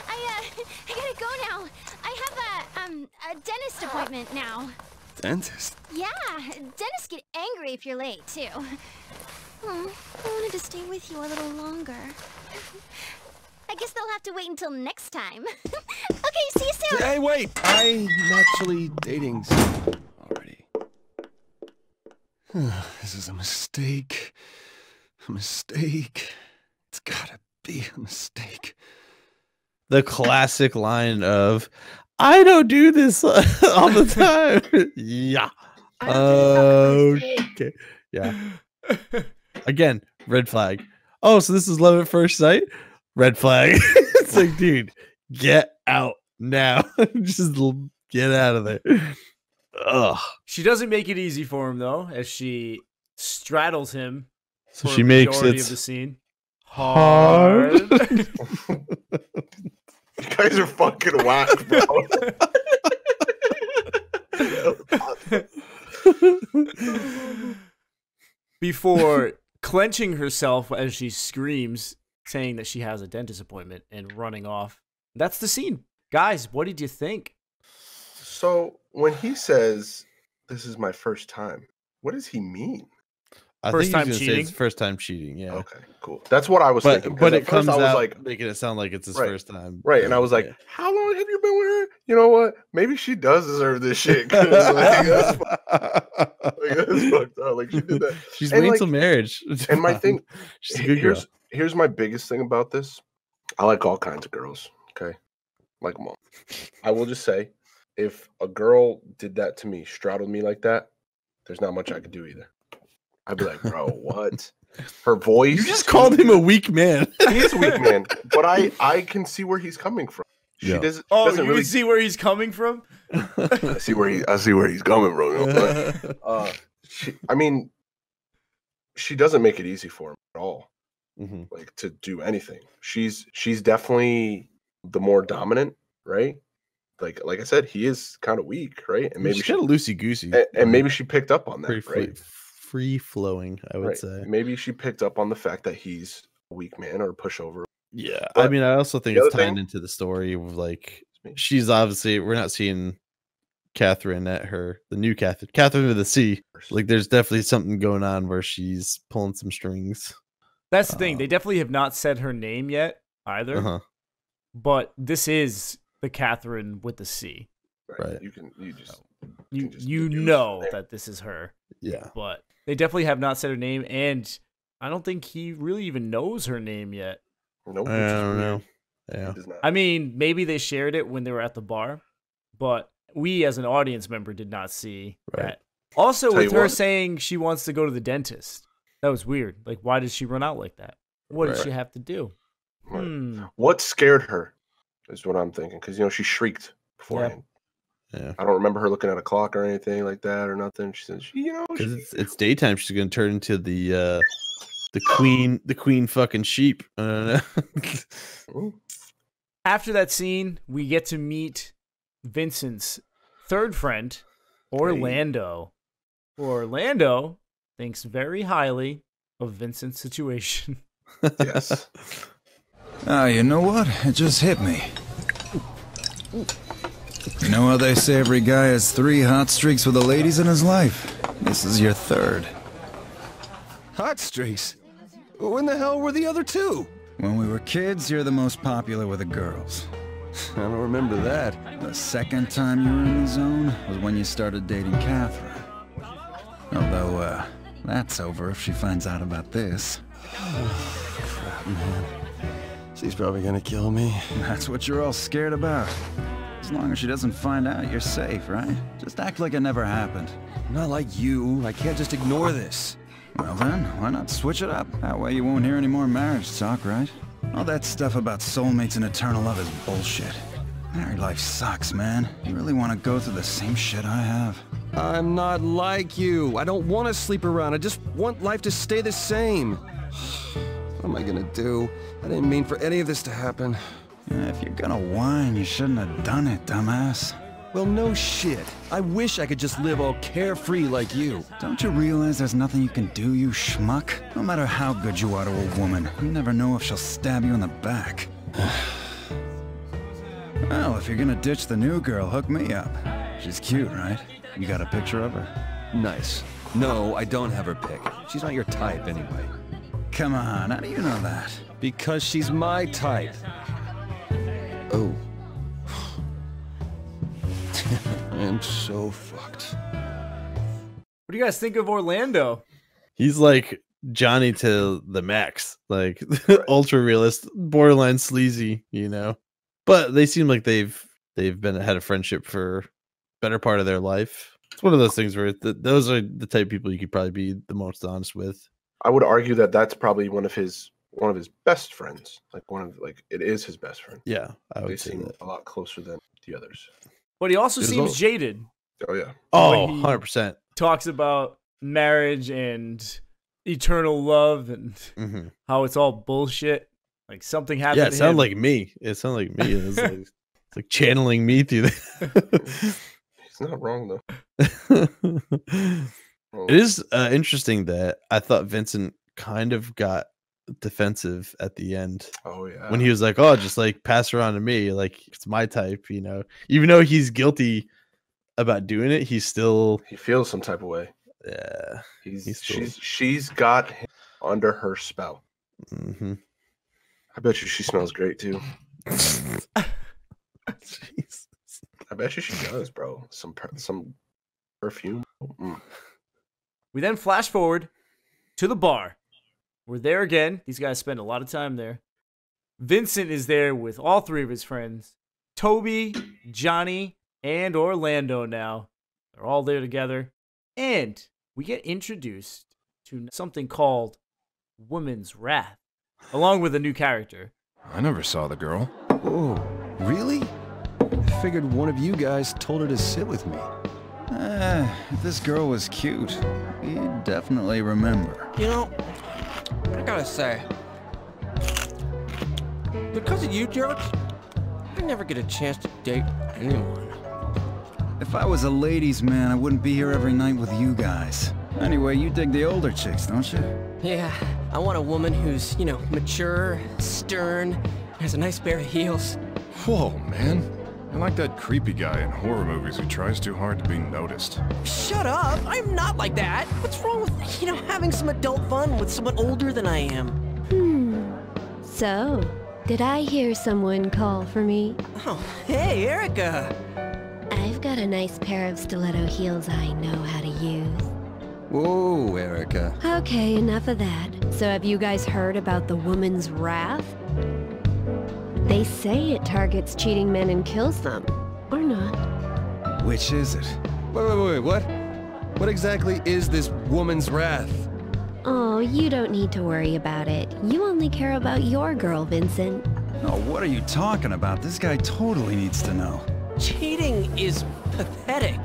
I uh, I gotta go now. I have a um a dentist appointment now. Dentist? Yeah, dentists get angry if you're late too. Oh, I wanted to stay with you a little longer. I guess they'll have to wait until next time. Okay, see you soon. Hey, wait! I'm actually dating someone already. This is a mistake. A mistake. It's gotta be a mistake. The classic line of, I don't do this all the time. Yeah. Oh, okay. Yeah. Again, red flag. Oh, so this is love at first sight? Red flag. It's like, dude, get out now. Just get out of there. Ugh. She doesn't make it easy for him though, as she straddles him. So she makes it of the scene hard. You guys are fucking whack, bro. Before clenching herself as she screams, saying that she has a dentist appointment and running off. That's the scene. Guys, what did you think? So when he says, this is my first time, what does he mean? I first think time cheating? Say it's first time cheating, yeah. Okay, cool. That's what I was but, thinking. But it comes I was out like, making it sound like it's his right, first time. Right, and I was like, yeah. How long have you been with her? You know what? Maybe she does deserve this shit. Like, that's fucked up. Like, she did that. She's waiting like, till marriage. And my thing, she's a good girl. Here's my biggest thing about this. I like all kinds of girls, okay? Like them all. I will just say, if a girl did that to me, straddled me like that, there's not much I could do either. I'd be like, bro, what? Her voice. You just called him a weak man. He is a weak man, but I, I can see where he's coming from. She yeah. doesn't, oh, doesn't you really... can see where he's coming from? I see where he, I see where he's coming from. But, uh, she, I mean, she doesn't make it easy for him at all. Mm-hmm. Like to do anything. She's she's definitely the more dominant, right? Like like I said, he is kind of weak, right? And maybe she's she, kind of loosey goosey, and, and maybe she picked up on that, free, right? Free flowing, I would right. say. Maybe she picked up on the fact that he's a weak man or a pushover. Yeah, but I mean, I also think it's tying thing, into the story of like she's obviously we're not seeing Catherine at her the new Catherine Catherine of the Sea. Like, there's definitely something going on where she's pulling some strings. That's the thing. Uh, they definitely have not said her name yet either. Uh-huh. But this is the Catherine with the C. Right. You can you just you, you, just you know that this is her. Yeah. But they definitely have not said her name, and I don't think he really even knows her name yet. Nope. I don't know. Yeah. I mean, maybe they shared it when they were at the bar, but we as an audience member did not see right. that. Also, Tell with her what. saying she wants to go to the dentist. That was weird. Like, why did she run out like that? What did right. she have to do? Right. Hmm. What scared her is what I'm thinking. Because, you know, she shrieked beforehand. Yeah. Yeah. I don't remember her looking at a clock or anything like that or nothing. She said, you know. Because it's, it's daytime. She's going to turn into the uh, the queen, the queen fucking sheep. I don't know. After that scene, we get to meet Vincent's third friend, Orlando. Hey. Orlando thinks very highly of Vincent's situation. Yes. Ah, you know what? It just hit me. You know how they say every guy has three hot streaks with the ladies in his life? This is your third. Hot streaks? When the hell were the other two? When we were kids, you're the most popular with the girls. I don't remember that. The second time you were in the zone was when you started dating Catherine. Although, uh... that's over if she finds out about this. Oh, crap, man. She's probably gonna kill me. That's what you're all scared about. As long as she doesn't find out, you're safe, right? Just act like it never happened. Not like you. I can't just ignore this. Well then, why not switch it up? That way you won't hear any more marriage talk, right? All that stuff about soulmates and eternal love is bullshit. Married life sucks, man. You really want to go through the same shit I have? I'm not like you. I don't want to sleep around. I just want life to stay the same. What am I gonna do? I didn't mean for any of this to happen. Yeah, if you're gonna whine, you shouldn't have done it, dumbass. Well, no shit. I wish I could just live all carefree like you. Don't you realize there's nothing you can do, you schmuck? No matter how good you are to a woman, you never know if she'll stab you in the back. Well, if you're gonna ditch the new girl, hook me up. She's cute, right? You got a picture of her? Nice. No, I don't have her pic. She's not your type, anyway. Come on, how do you know that? Because she's my type. Oh. I am so fucked. What do you guys think of Orlando? He's like Johnny to the max, like right. Ultra realist, borderline sleazy, you know. But they seem like they've they've been ahead of friendship for better part of their life. It's one of those things where th those are the type of people you could probably be the most honest with. I would argue that that's probably one of his one of his best friends. Like one of like it is his best friend. Yeah, I would they say seem that. A lot closer than the others. But he also seems old. jaded. Oh, yeah. Oh, one hundred percent. Talks about marriage and eternal love and mm-hmm. how it's all bullshit. Like something happened. Yeah, it to sounded him. like me. It sounded like me. It was like, it's like channeling me through that. It's not wrong, though. It is uh, interesting that I thought Vincent kind of got defensive at the end. Oh yeah, when he was like, oh, just like pass her on to me, like it's my type, you know. Even though he's guilty about doing it, he's still he feels some type of way. Yeah, he's, he's still... she's she's got him under her spell. Mm-hmm. I bet you she smells great too. Jesus. I bet you she does, bro. Some some perfume. Mm. We then flash forward to the bar. We're there again. These guys spend a lot of time there. Vincent is there with all three of his friends. Toby, Johnny, and Orlando now. They're all there together. And we get introduced to something called Woman's Wrath, along with a new character. I never saw the girl. Oh, really? I figured one of you guys told her to sit with me. Ah, if this girl was cute, you'd definitely remember. You know... I gotta say, because of you jerks, I never get a chance to date anyone. If I was a ladies' man, I wouldn't be here every night with you guys. Anyway, you dig the older chicks, don't you? Yeah, I want a woman who's, you know, mature, stern, has a nice pair of heels. Whoa, man. I like that creepy guy in horror movies who tries too hard to be noticed. Shut up! I'm not like that! What's wrong with, you know, having some adult fun with someone older than I am? Hmm. So, did I hear someone call for me? Oh, hey, Erica! I've got a nice pair of stiletto heels I know how to use. Whoa, Erica. Okay, enough of that. So have you guys heard about the Woman's Wrath? They say it targets cheating men and kills them, or not. Which is it? Wait, wait, wait, what? What exactly is this Woman's Wrath? Oh, you don't need to worry about it. You only care about your girl, Vincent. Oh, what are you talking about? This guy totally needs to know. Cheating is pathetic.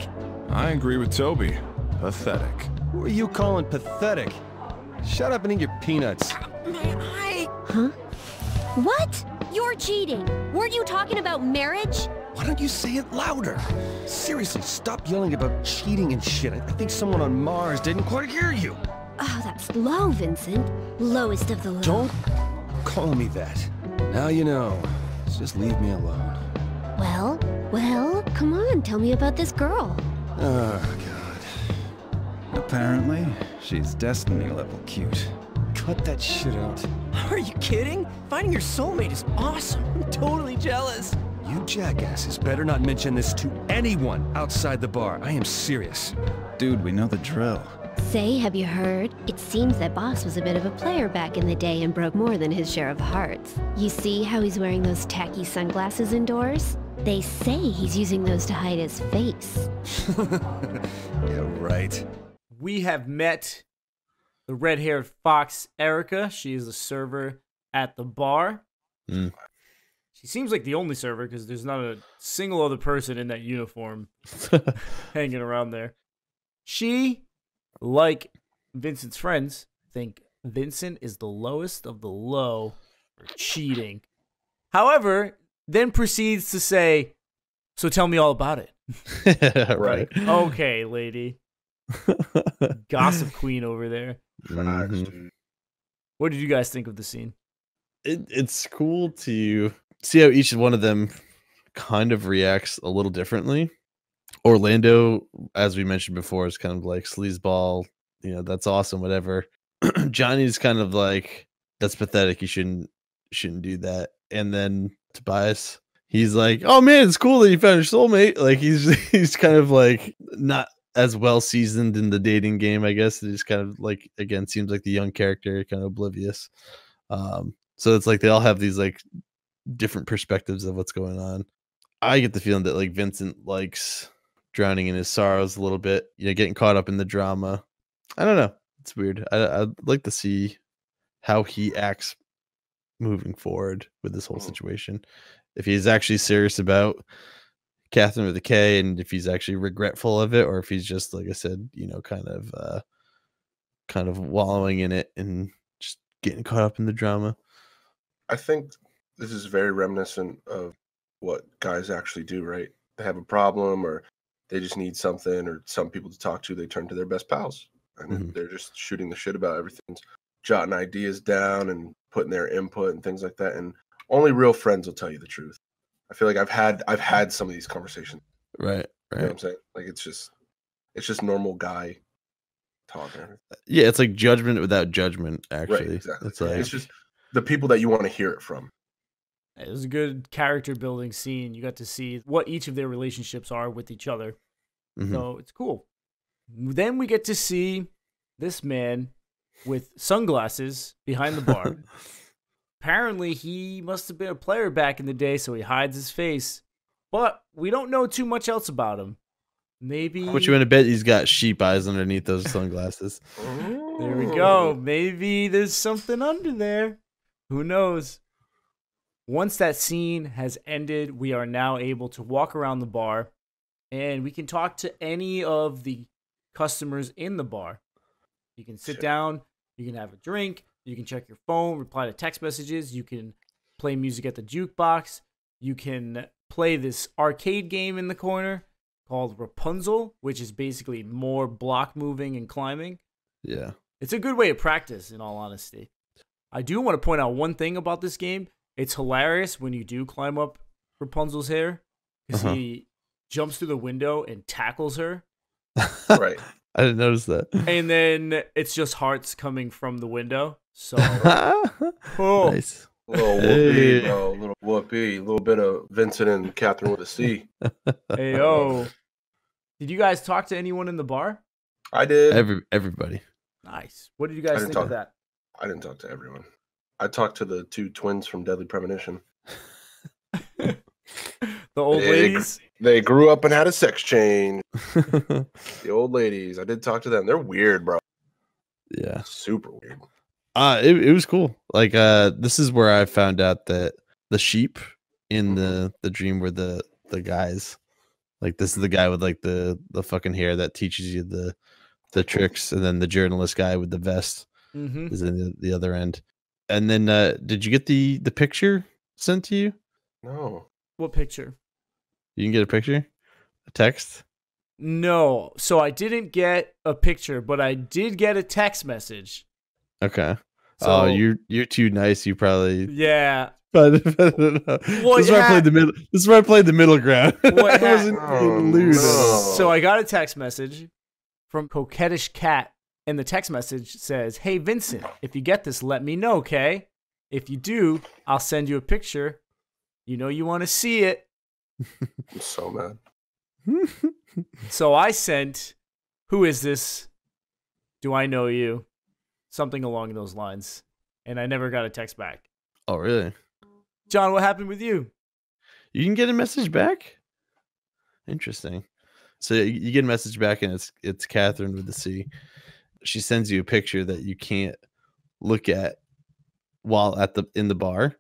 I agree with Toby. Pathetic. Who are you calling pathetic? Shut up and eat your peanuts. My eye. Huh? What? You're cheating! Weren't you talking about marriage? Why don't you say it louder? Seriously, stop yelling about cheating and shit. I think someone on Mars didn't quite hear you. Oh, that's low, Vincent. Lowest of the low. Don't call me that. Now you know. So just leave me alone. Well, well, come on, tell me about this girl. Oh, God. Apparently, she's destiny-level cute. Cut that shit out. Are you kidding? Finding your soulmate is awesome. I'm totally jealous. You jackasses better not mention this to anyone outside the bar. I am serious. Dude, we know the drill. Say, have you heard? It seems that Boss was a bit of a player back in the day and broke more than his share of hearts. You see how he's wearing those tacky sunglasses indoors? They say he's using those to hide his face. Yeah, right. We have met... the red-haired fox, Erica. She is a server at the bar. Mm. She seems like the only server because there's not a single other person in that uniform hanging around there. She, like Vincent's friends, think Vincent is the lowest of the low for cheating. However, then proceeds to say, So tell me all about it. Right. Like, okay, lady. Gossip queen over there. Mm-hmm. What did you guys think of the scene? It, it's cool to see how each one of them kind of reacts a little differently. Orlando, as we mentioned before, is kind of like sleazeball, you know, that's awesome, whatever. Johnny's kind of like, that's pathetic, you shouldn't shouldn't do that. And then Tobias, he's like, oh man, it's cool that you found your soulmate. Like he's he's kind of like not as well seasoned in the dating game, I guess. He's kind of like, again, seems like the young character, kind of oblivious. Um, so it's like they all have these like different perspectives of what's going on. I get the feeling that like Vincent likes drowning in his sorrows a little bit, you know, getting caught up in the drama. I don't know. It's weird. I, I'd like to see how he acts moving forward with this whole situation. If he's actually serious about Catherine with a K, and if he's actually regretful of it, or if he's just, like I said, you know, kind of, uh, kind of wallowing in it and just getting caught up in the drama. I think this is very reminiscent of what guys actually do, right? They have a problem, or they just need something, or some people to talk to. They turn to their best pals, and mm-hmm. they're just shooting the shit about everything, jotting ideas down and putting their input and things like that. And only real friends will tell you the truth. I feel like I've had I've had some of these conversations. Right, right. You know what I'm saying? Like it's just it's just normal guy talking. Yeah, it's like judgment without judgment. Actually, right, exactly. It's, like... it's just the people that you want to hear it from. It was a good character building scene. You got to see what each of their relationships are with each other. Mm-hmm. So it's cool. Then we get to see this man with sunglasses behind the bar. Apparently, he must have been a player back in the day, so he hides his face. But we don't know too much else about him. Maybe. What you want to bet he's got sheep eyes underneath those sunglasses. Oh. There we go. Maybe there's something under there. Who knows? Once that scene has ended, we are now able to walk around the bar, and we can talk to any of the customers in the bar. You can sit sure. down. You can have a drink. You can check your phone, reply to text messages. You can play music at the jukebox. You can play this arcade game in the corner called Rapunzel, which is basically more block moving and climbing. Yeah. It's a good way to practice, in all honesty. I do want to point out one thing about this game. It's hilarious when you do climb up Rapunzel's hair, because uh-huh. he jumps through the window and tackles her. Right. I didn't notice that. And then it's just hearts coming from the window. So oh. Nice. Little whoopee, hey. Bro. Little whoopee. A little bit of Vincent and Catherine with a C. Hey yo. Did you guys talk to anyone in the bar? I did. Every everybody. Nice. What did you guys think talk, of that? I didn't talk to everyone. I talked to the two twins from Deadly Premonition. The old they, ladies? They grew up and had a sex change. The old ladies. I did talk to them. They're weird, bro. Yeah. Super weird. Uh, it, it was cool. Like, uh, this is where I found out that the sheep in the, the dream were the, the guys. Like, this is the guy with like the, the fucking hair that teaches you the, the tricks. And then the journalist guy with the vest mm-hmm. is in the, the other end. And then, uh, did you get the, the picture sent to you? No. What picture? You can get a picture? A text? No. So I didn't get a picture, but I did get a text message. Okay. So, oh, you're you're too nice. You probably yeah. But I don't know. This is where I played the middle. This is where I played the middle ground. I wasn't oh, loose. No. So I got a text message from Coquettish Cat, and the text message says, "Hey Vincent, if you get this, let me know, okay? If you do, I'll send you a picture. You know you want to see it." I'm so mad. So I sent, "Who is this? Do I know you?" Something along those lines. And I never got a text back. Oh, really? John, what happened with you? You can get a message back? Interesting. So you get a message back, and it's it's Catherine with the C. She sends you a picture that you can't look at while at the in the bar.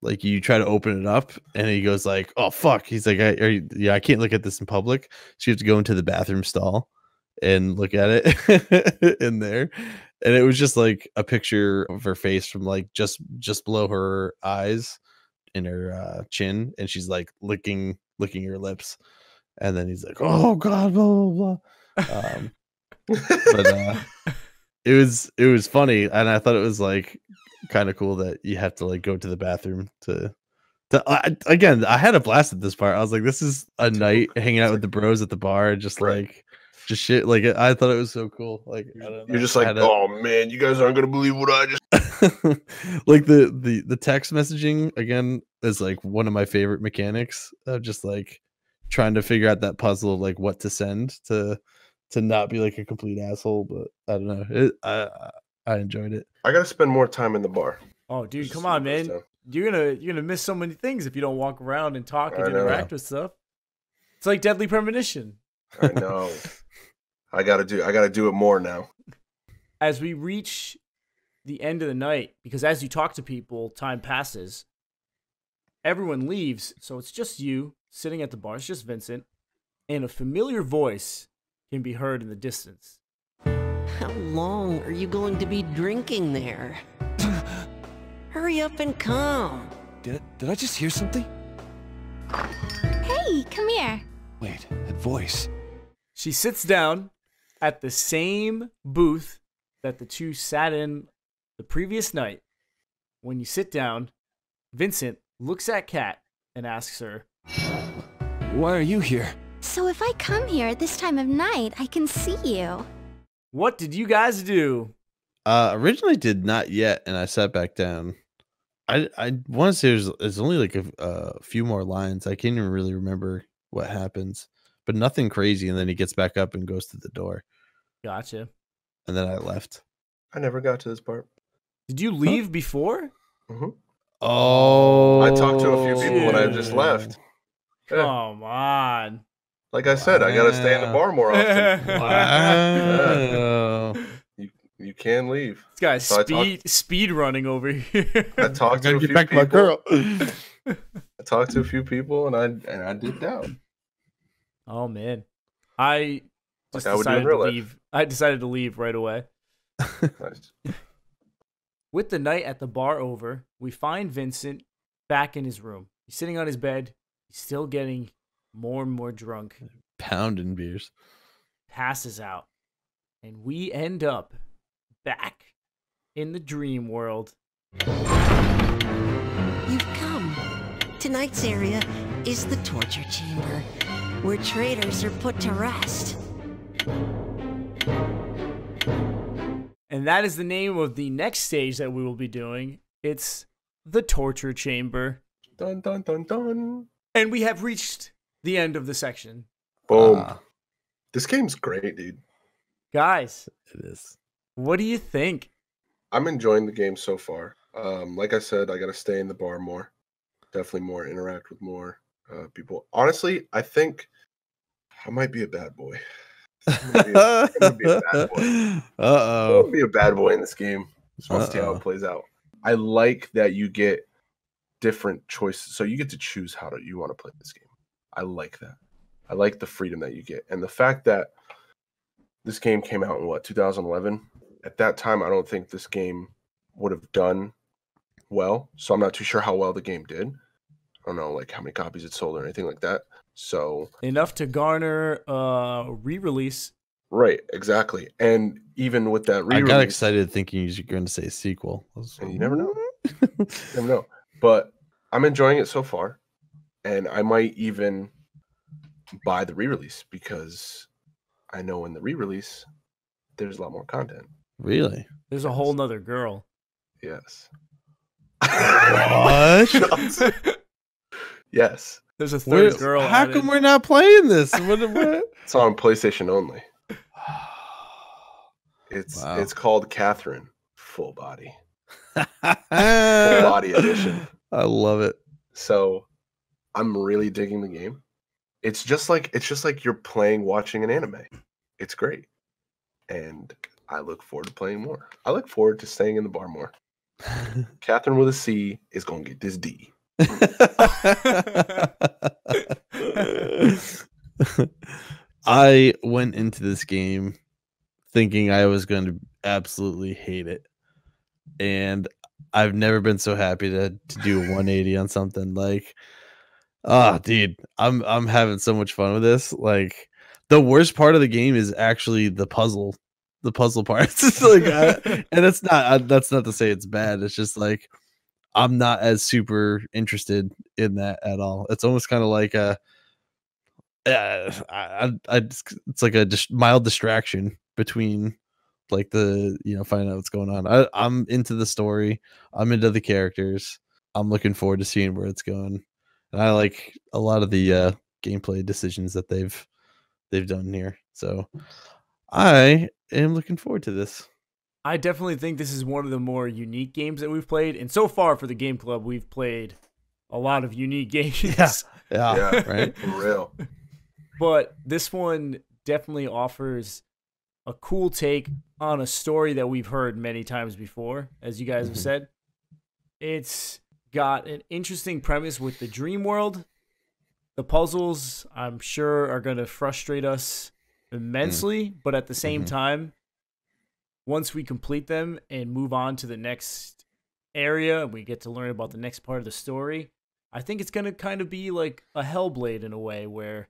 Like, you try to open it up, and he goes like, "Oh, fuck." He's like, I, are you, yeah, I can't look at this in public. So you have to go into the bathroom stall and look at it in there. And it was just like a picture of her face from like just just below her eyes and her uh, chin. And she's like licking licking your lips. And then he's like, oh God, blah, blah, blah. Um, but uh, it was, it was funny. And I thought it was like kind of cool that you have to like go to the bathroom to, to I, again, I had a blast at this part. I was like, this is a night hanging out with the bros at the bar. Just right. like, just shit. Like, I thought it was so cool. Like, I don't know. You're just like, oh a... man, you guys aren't going to believe what I just, like the, the, the text messaging again is like one of my favorite mechanics of just like, trying to figure out that puzzle of like what to send to to not be like a complete asshole, but I don't know. It, I I enjoyed it. I gotta spend more time in the bar. Oh, dude, just come on, man! Time. You're gonna you're gonna miss so many things if you don't walk around and talk and I interact know. with stuff. It's like Deadly Premonition. I know. I gotta do. I gotta do it more now. As we reach the end of the night, because as you talk to people, time passes. Everyone leaves, so it's just you. Sitting at the bar, it's just Vincent, and a familiar voice can be heard in the distance. How long are you going to be drinking there? Hurry up and come. Did I, did I just hear something? Hey, come here. Wait, that voice. She sits down at the same booth that the two sat in the previous night. When you sit down, Vincent looks at Kat and asks her, why are you here? So if I come here at this time of night, I can see you. What did you guys do? Uh, originally did not yet, and I sat back down. I I want to say there's there's only like a, a few more lines. I can't even really remember what happens, but nothing crazy. And then he gets back up and goes to the door. Gotcha. And then I left. I never got to this part. Did you leave huh? before? Mm-hmm. Oh, I talked to a few people dude. and I just left. Yeah. Come on. Like I said, wow. I gotta stay in the bar more often. Wow. Yeah. You you can leave. This guy's so speed talk, speed running over here. I talked to a few people. My girl. I talked to a few people and I and I did down. Oh man. I just like decided I to leave. Life. I decided to leave right away. Nice. With the night at the bar over, we find Vincent back in his room. He's sitting on his bed. He's still getting more and more drunk. Pounding beers. Passes out. And we end up back in the dream world. You've come. Tonight's area is the torture chamber, where traitors are put to rest. And that is the name of the next stage that we will be doing. It's the torture chamber. Dun, dun, dun, dun. And we have reached the end of the section. Boom. Uh, this game's great, dude. Guys, it is. What do you think? I'm enjoying the game so far. Um, like I said, I got to stay in the bar more. Definitely more, interact with more uh, people. Honestly, I think I might be a bad boy. I'm going to be a bad boy. Uh-oh. I'm going to be a bad boy in this game. Just want to see how it plays out. I like that you get different choices, so you get to choose how to, you want to play this game. I like that. I like the freedom that you get, and the fact that this game came out in what, two thousand eleven. At that time, I don't think this game would have done well, so I'm not too sure how well the game did. I don't know, like how many copies it sold or anything like that. So enough to garner uh re-release. Right, exactly. And even with that re-release, I got excited thinking you were going to say a sequel. And you never know. You never know. But I'm enjoying it so far, and I might even buy the re-release because I know in the re-release, there's a lot more content. Really? There's a whole nother girl. Yes. What? Yes. There's a third Wait, girl. How come it. we're not playing this? What, what? It's on PlayStation only. It's wow. It's called Catherine Full Body. Full Body edition. I love it. So I'm really digging the game. It's just like it's just like you're playing watching an anime. It's great. And I look forward to playing more. I look forward to staying in the bar more. Catherine with a C is gonna get this D. I went into this game thinking I was going to absolutely hate it. And I've never been so happy to, to do a one eighty on something. Like Ah, dude, I'm I'm having so much fun with this. Like, the worst part of the game is actually the puzzle, the puzzle parts. Like, I, and that's not I, that's not to say it's bad. It's just like I'm not as super interested in that at all. It's almost kind of like a, uh, I, I just, it's like a dis- mild distraction between, like, the, you know, finding out what's going on. I, I'm into the story. I'm into the characters. I'm looking forward to seeing where it's going. And I like a lot of the uh, gameplay decisions that they've they've done here. So I am looking forward to this. I definitely think this is one of the more unique games that we've played. And so far for the Game Club, we've played a lot of unique games. Yeah, yeah, yeah, right? For real. But this one definitely offers a cool take on a story that we've heard many times before, as you guys mm-hmm. have said. It's got an interesting premise with the dream world. The puzzles, I'm sure, are going to frustrate us immensely, mm-hmm. but at the same mm-hmm. time, once we complete them and move on to the next area, we get to learn about the next part of the story. I think it's going to kind of be like a Hellblade in a way, where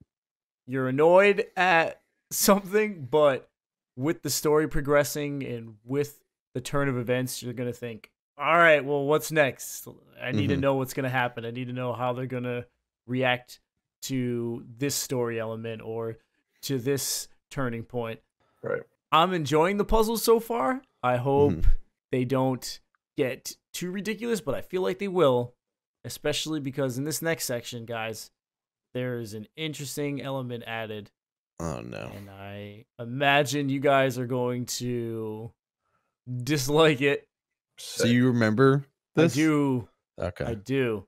you're annoyed at something, but with the story progressing and with the turn of events, you're going to think, all right, well, what's next? I need mm-hmm. to know what's going to happen. I need to know how they're going to react to this story element or to this turning point. Right. I'm enjoying the puzzles so far. I hope mm-hmm. they don't get too ridiculous, but I feel like they will, especially because in this next section, guys, there is an interesting element added. Oh, no. And I imagine you guys are going to dislike it. So you remember this? I do. Okay. I do.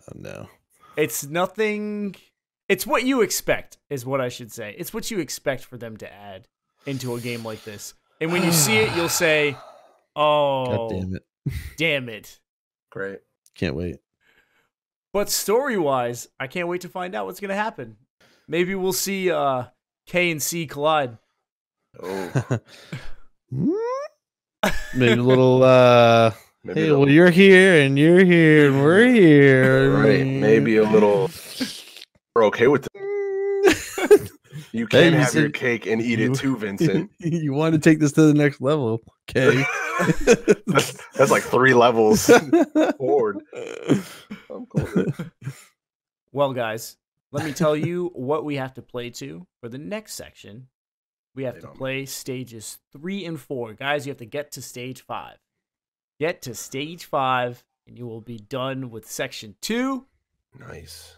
Oh, no. It's nothing. It's what you expect is what I should say. It's what you expect for them to add into a game like this. And when you see it, you'll say, oh, God damn it. Damn it. Great. Can't wait. But story-wise, I can't wait to find out what's going to happen. Maybe we'll see uh, K and C collide. Oh. Maybe a little, uh, maybe hey, a little, well, you're here and you're here and we're here. Right. Maybe a little, we're okay with this. You can hey, have said, your cake and eat you, it too, Vincent. You want to take this to the next level, okay? that's, that's like three levels forward. I'm cool with it. Well, guys, let me tell you what we have to play to for the next section. We have to play stages three and four. Guys, you have to get to stage five. Get to stage five, and you will be done with section two. Nice.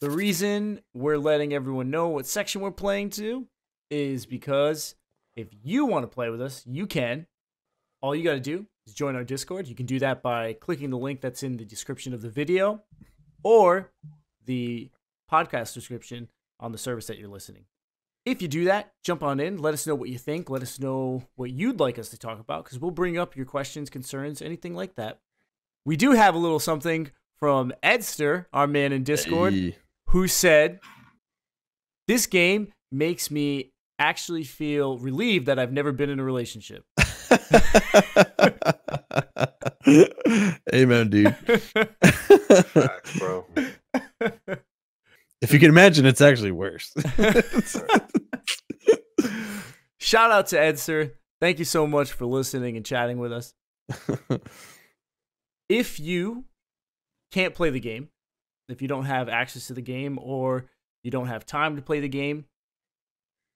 The reason we're letting everyone know what section we're playing to is because if you want to play with us, you can. All you got to do is join our Discord. You can do that by clicking the link that's in the description of the video or the podcast description on the service that you're listening. If you do that, jump on in. Let us know what you think. Let us know what you'd like us to talk about, because we'll bring up your questions, concerns, anything like that. We do have a little something from Edster, our man in Discord, hey. who said, this game makes me actually feel relieved that I've never been in a relationship. Amen, dude. Facts, bro. If you can imagine, it's actually worse. Shout out to Edster. Thank you so much for listening and chatting with us. If you can't play the game, if you don't have access to the game or you don't have time to play the game,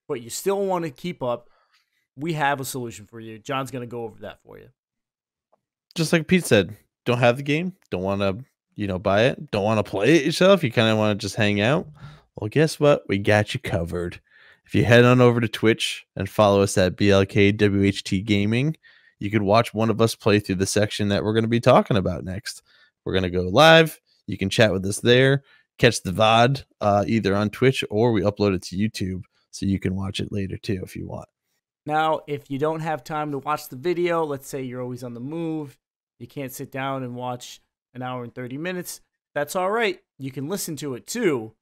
but you still want to keep up, we have a solution for you. John's going to go over that for you. Just like Pete said, don't have the game, don't want to, you know, buy it, don't want to play it yourself, you kind of want to just hang out. Well, guess what? We got you covered. If you head on over to Twitch and follow us at B L K W H T Gaming, you could watch one of us play through the section that we're going to be talking about next. We're going to go live. You can chat with us there, catch the V O D uh, either on Twitch or we upload it to YouTube so you can watch it later too if you want. Now, if you don't have time to watch the video, let's say you're always on the move, you can't sit down and watch an hour and thirty minutes, that's all right. You can listen to it too.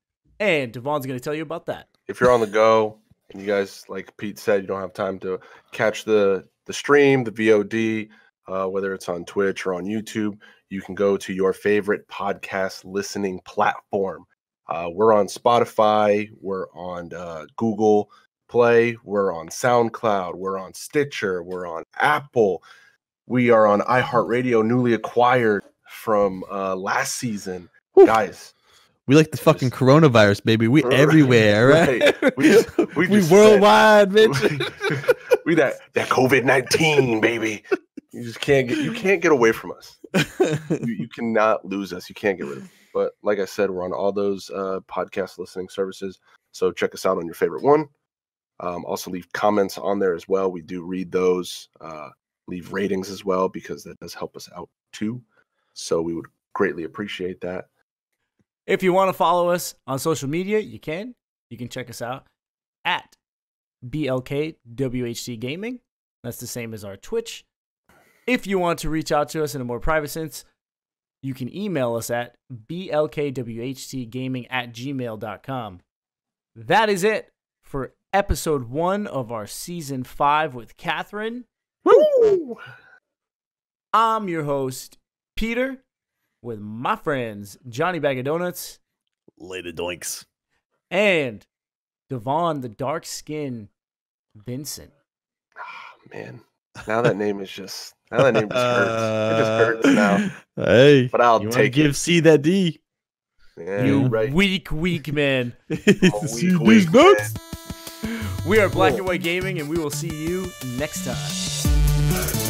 And Devon's going to tell you about that. If you're on the go and you guys, like Pete said, you don't have time to catch the, the stream, the V O D, uh, whether it's on Twitch or on YouTube, you can go to your favorite podcast listening platform. Uh, we're on Spotify. We're on uh, Google Play. We're on SoundCloud. We're on Stitcher. We're on Apple. We are on iHeartRadio, newly acquired from uh, last season. Whew. Guys, we like the fucking just, coronavirus, baby. We right, everywhere, right? right? We, just, we, we just worldwide, bitch. We that that COVID nineteen, baby. You just can't get you can't get away from us. You, you cannot lose us. You can't get rid of us. But like I said, we're on all those uh, podcast listening services. So check us out on your favorite one. Um, also leave comments on there as well. We do read those. Uh, leave ratings as well, because that does help us out too. So we would greatly appreciate that. If you want to follow us on social media, you can. You can check us out at B L K W H C Gaming. That's the same as our Twitch. If you want to reach out to us in a more private sense, you can email us at B L K W H C gaming at gmail dot com. That is it for episode one of our season five with Catherine. Woo! I'm your host, Peter, with my friends Johnny Bag of Donuts, Lady Doinks, and Devon the Dark Skin Benson. Oh, man, now that name is just now that name just hurts. It just hurts now. Hey, but I'll take give it. C that D. Yeah, you right. weak, weak man. weak, weak man. We are Black and White Gaming, and we will see you next time.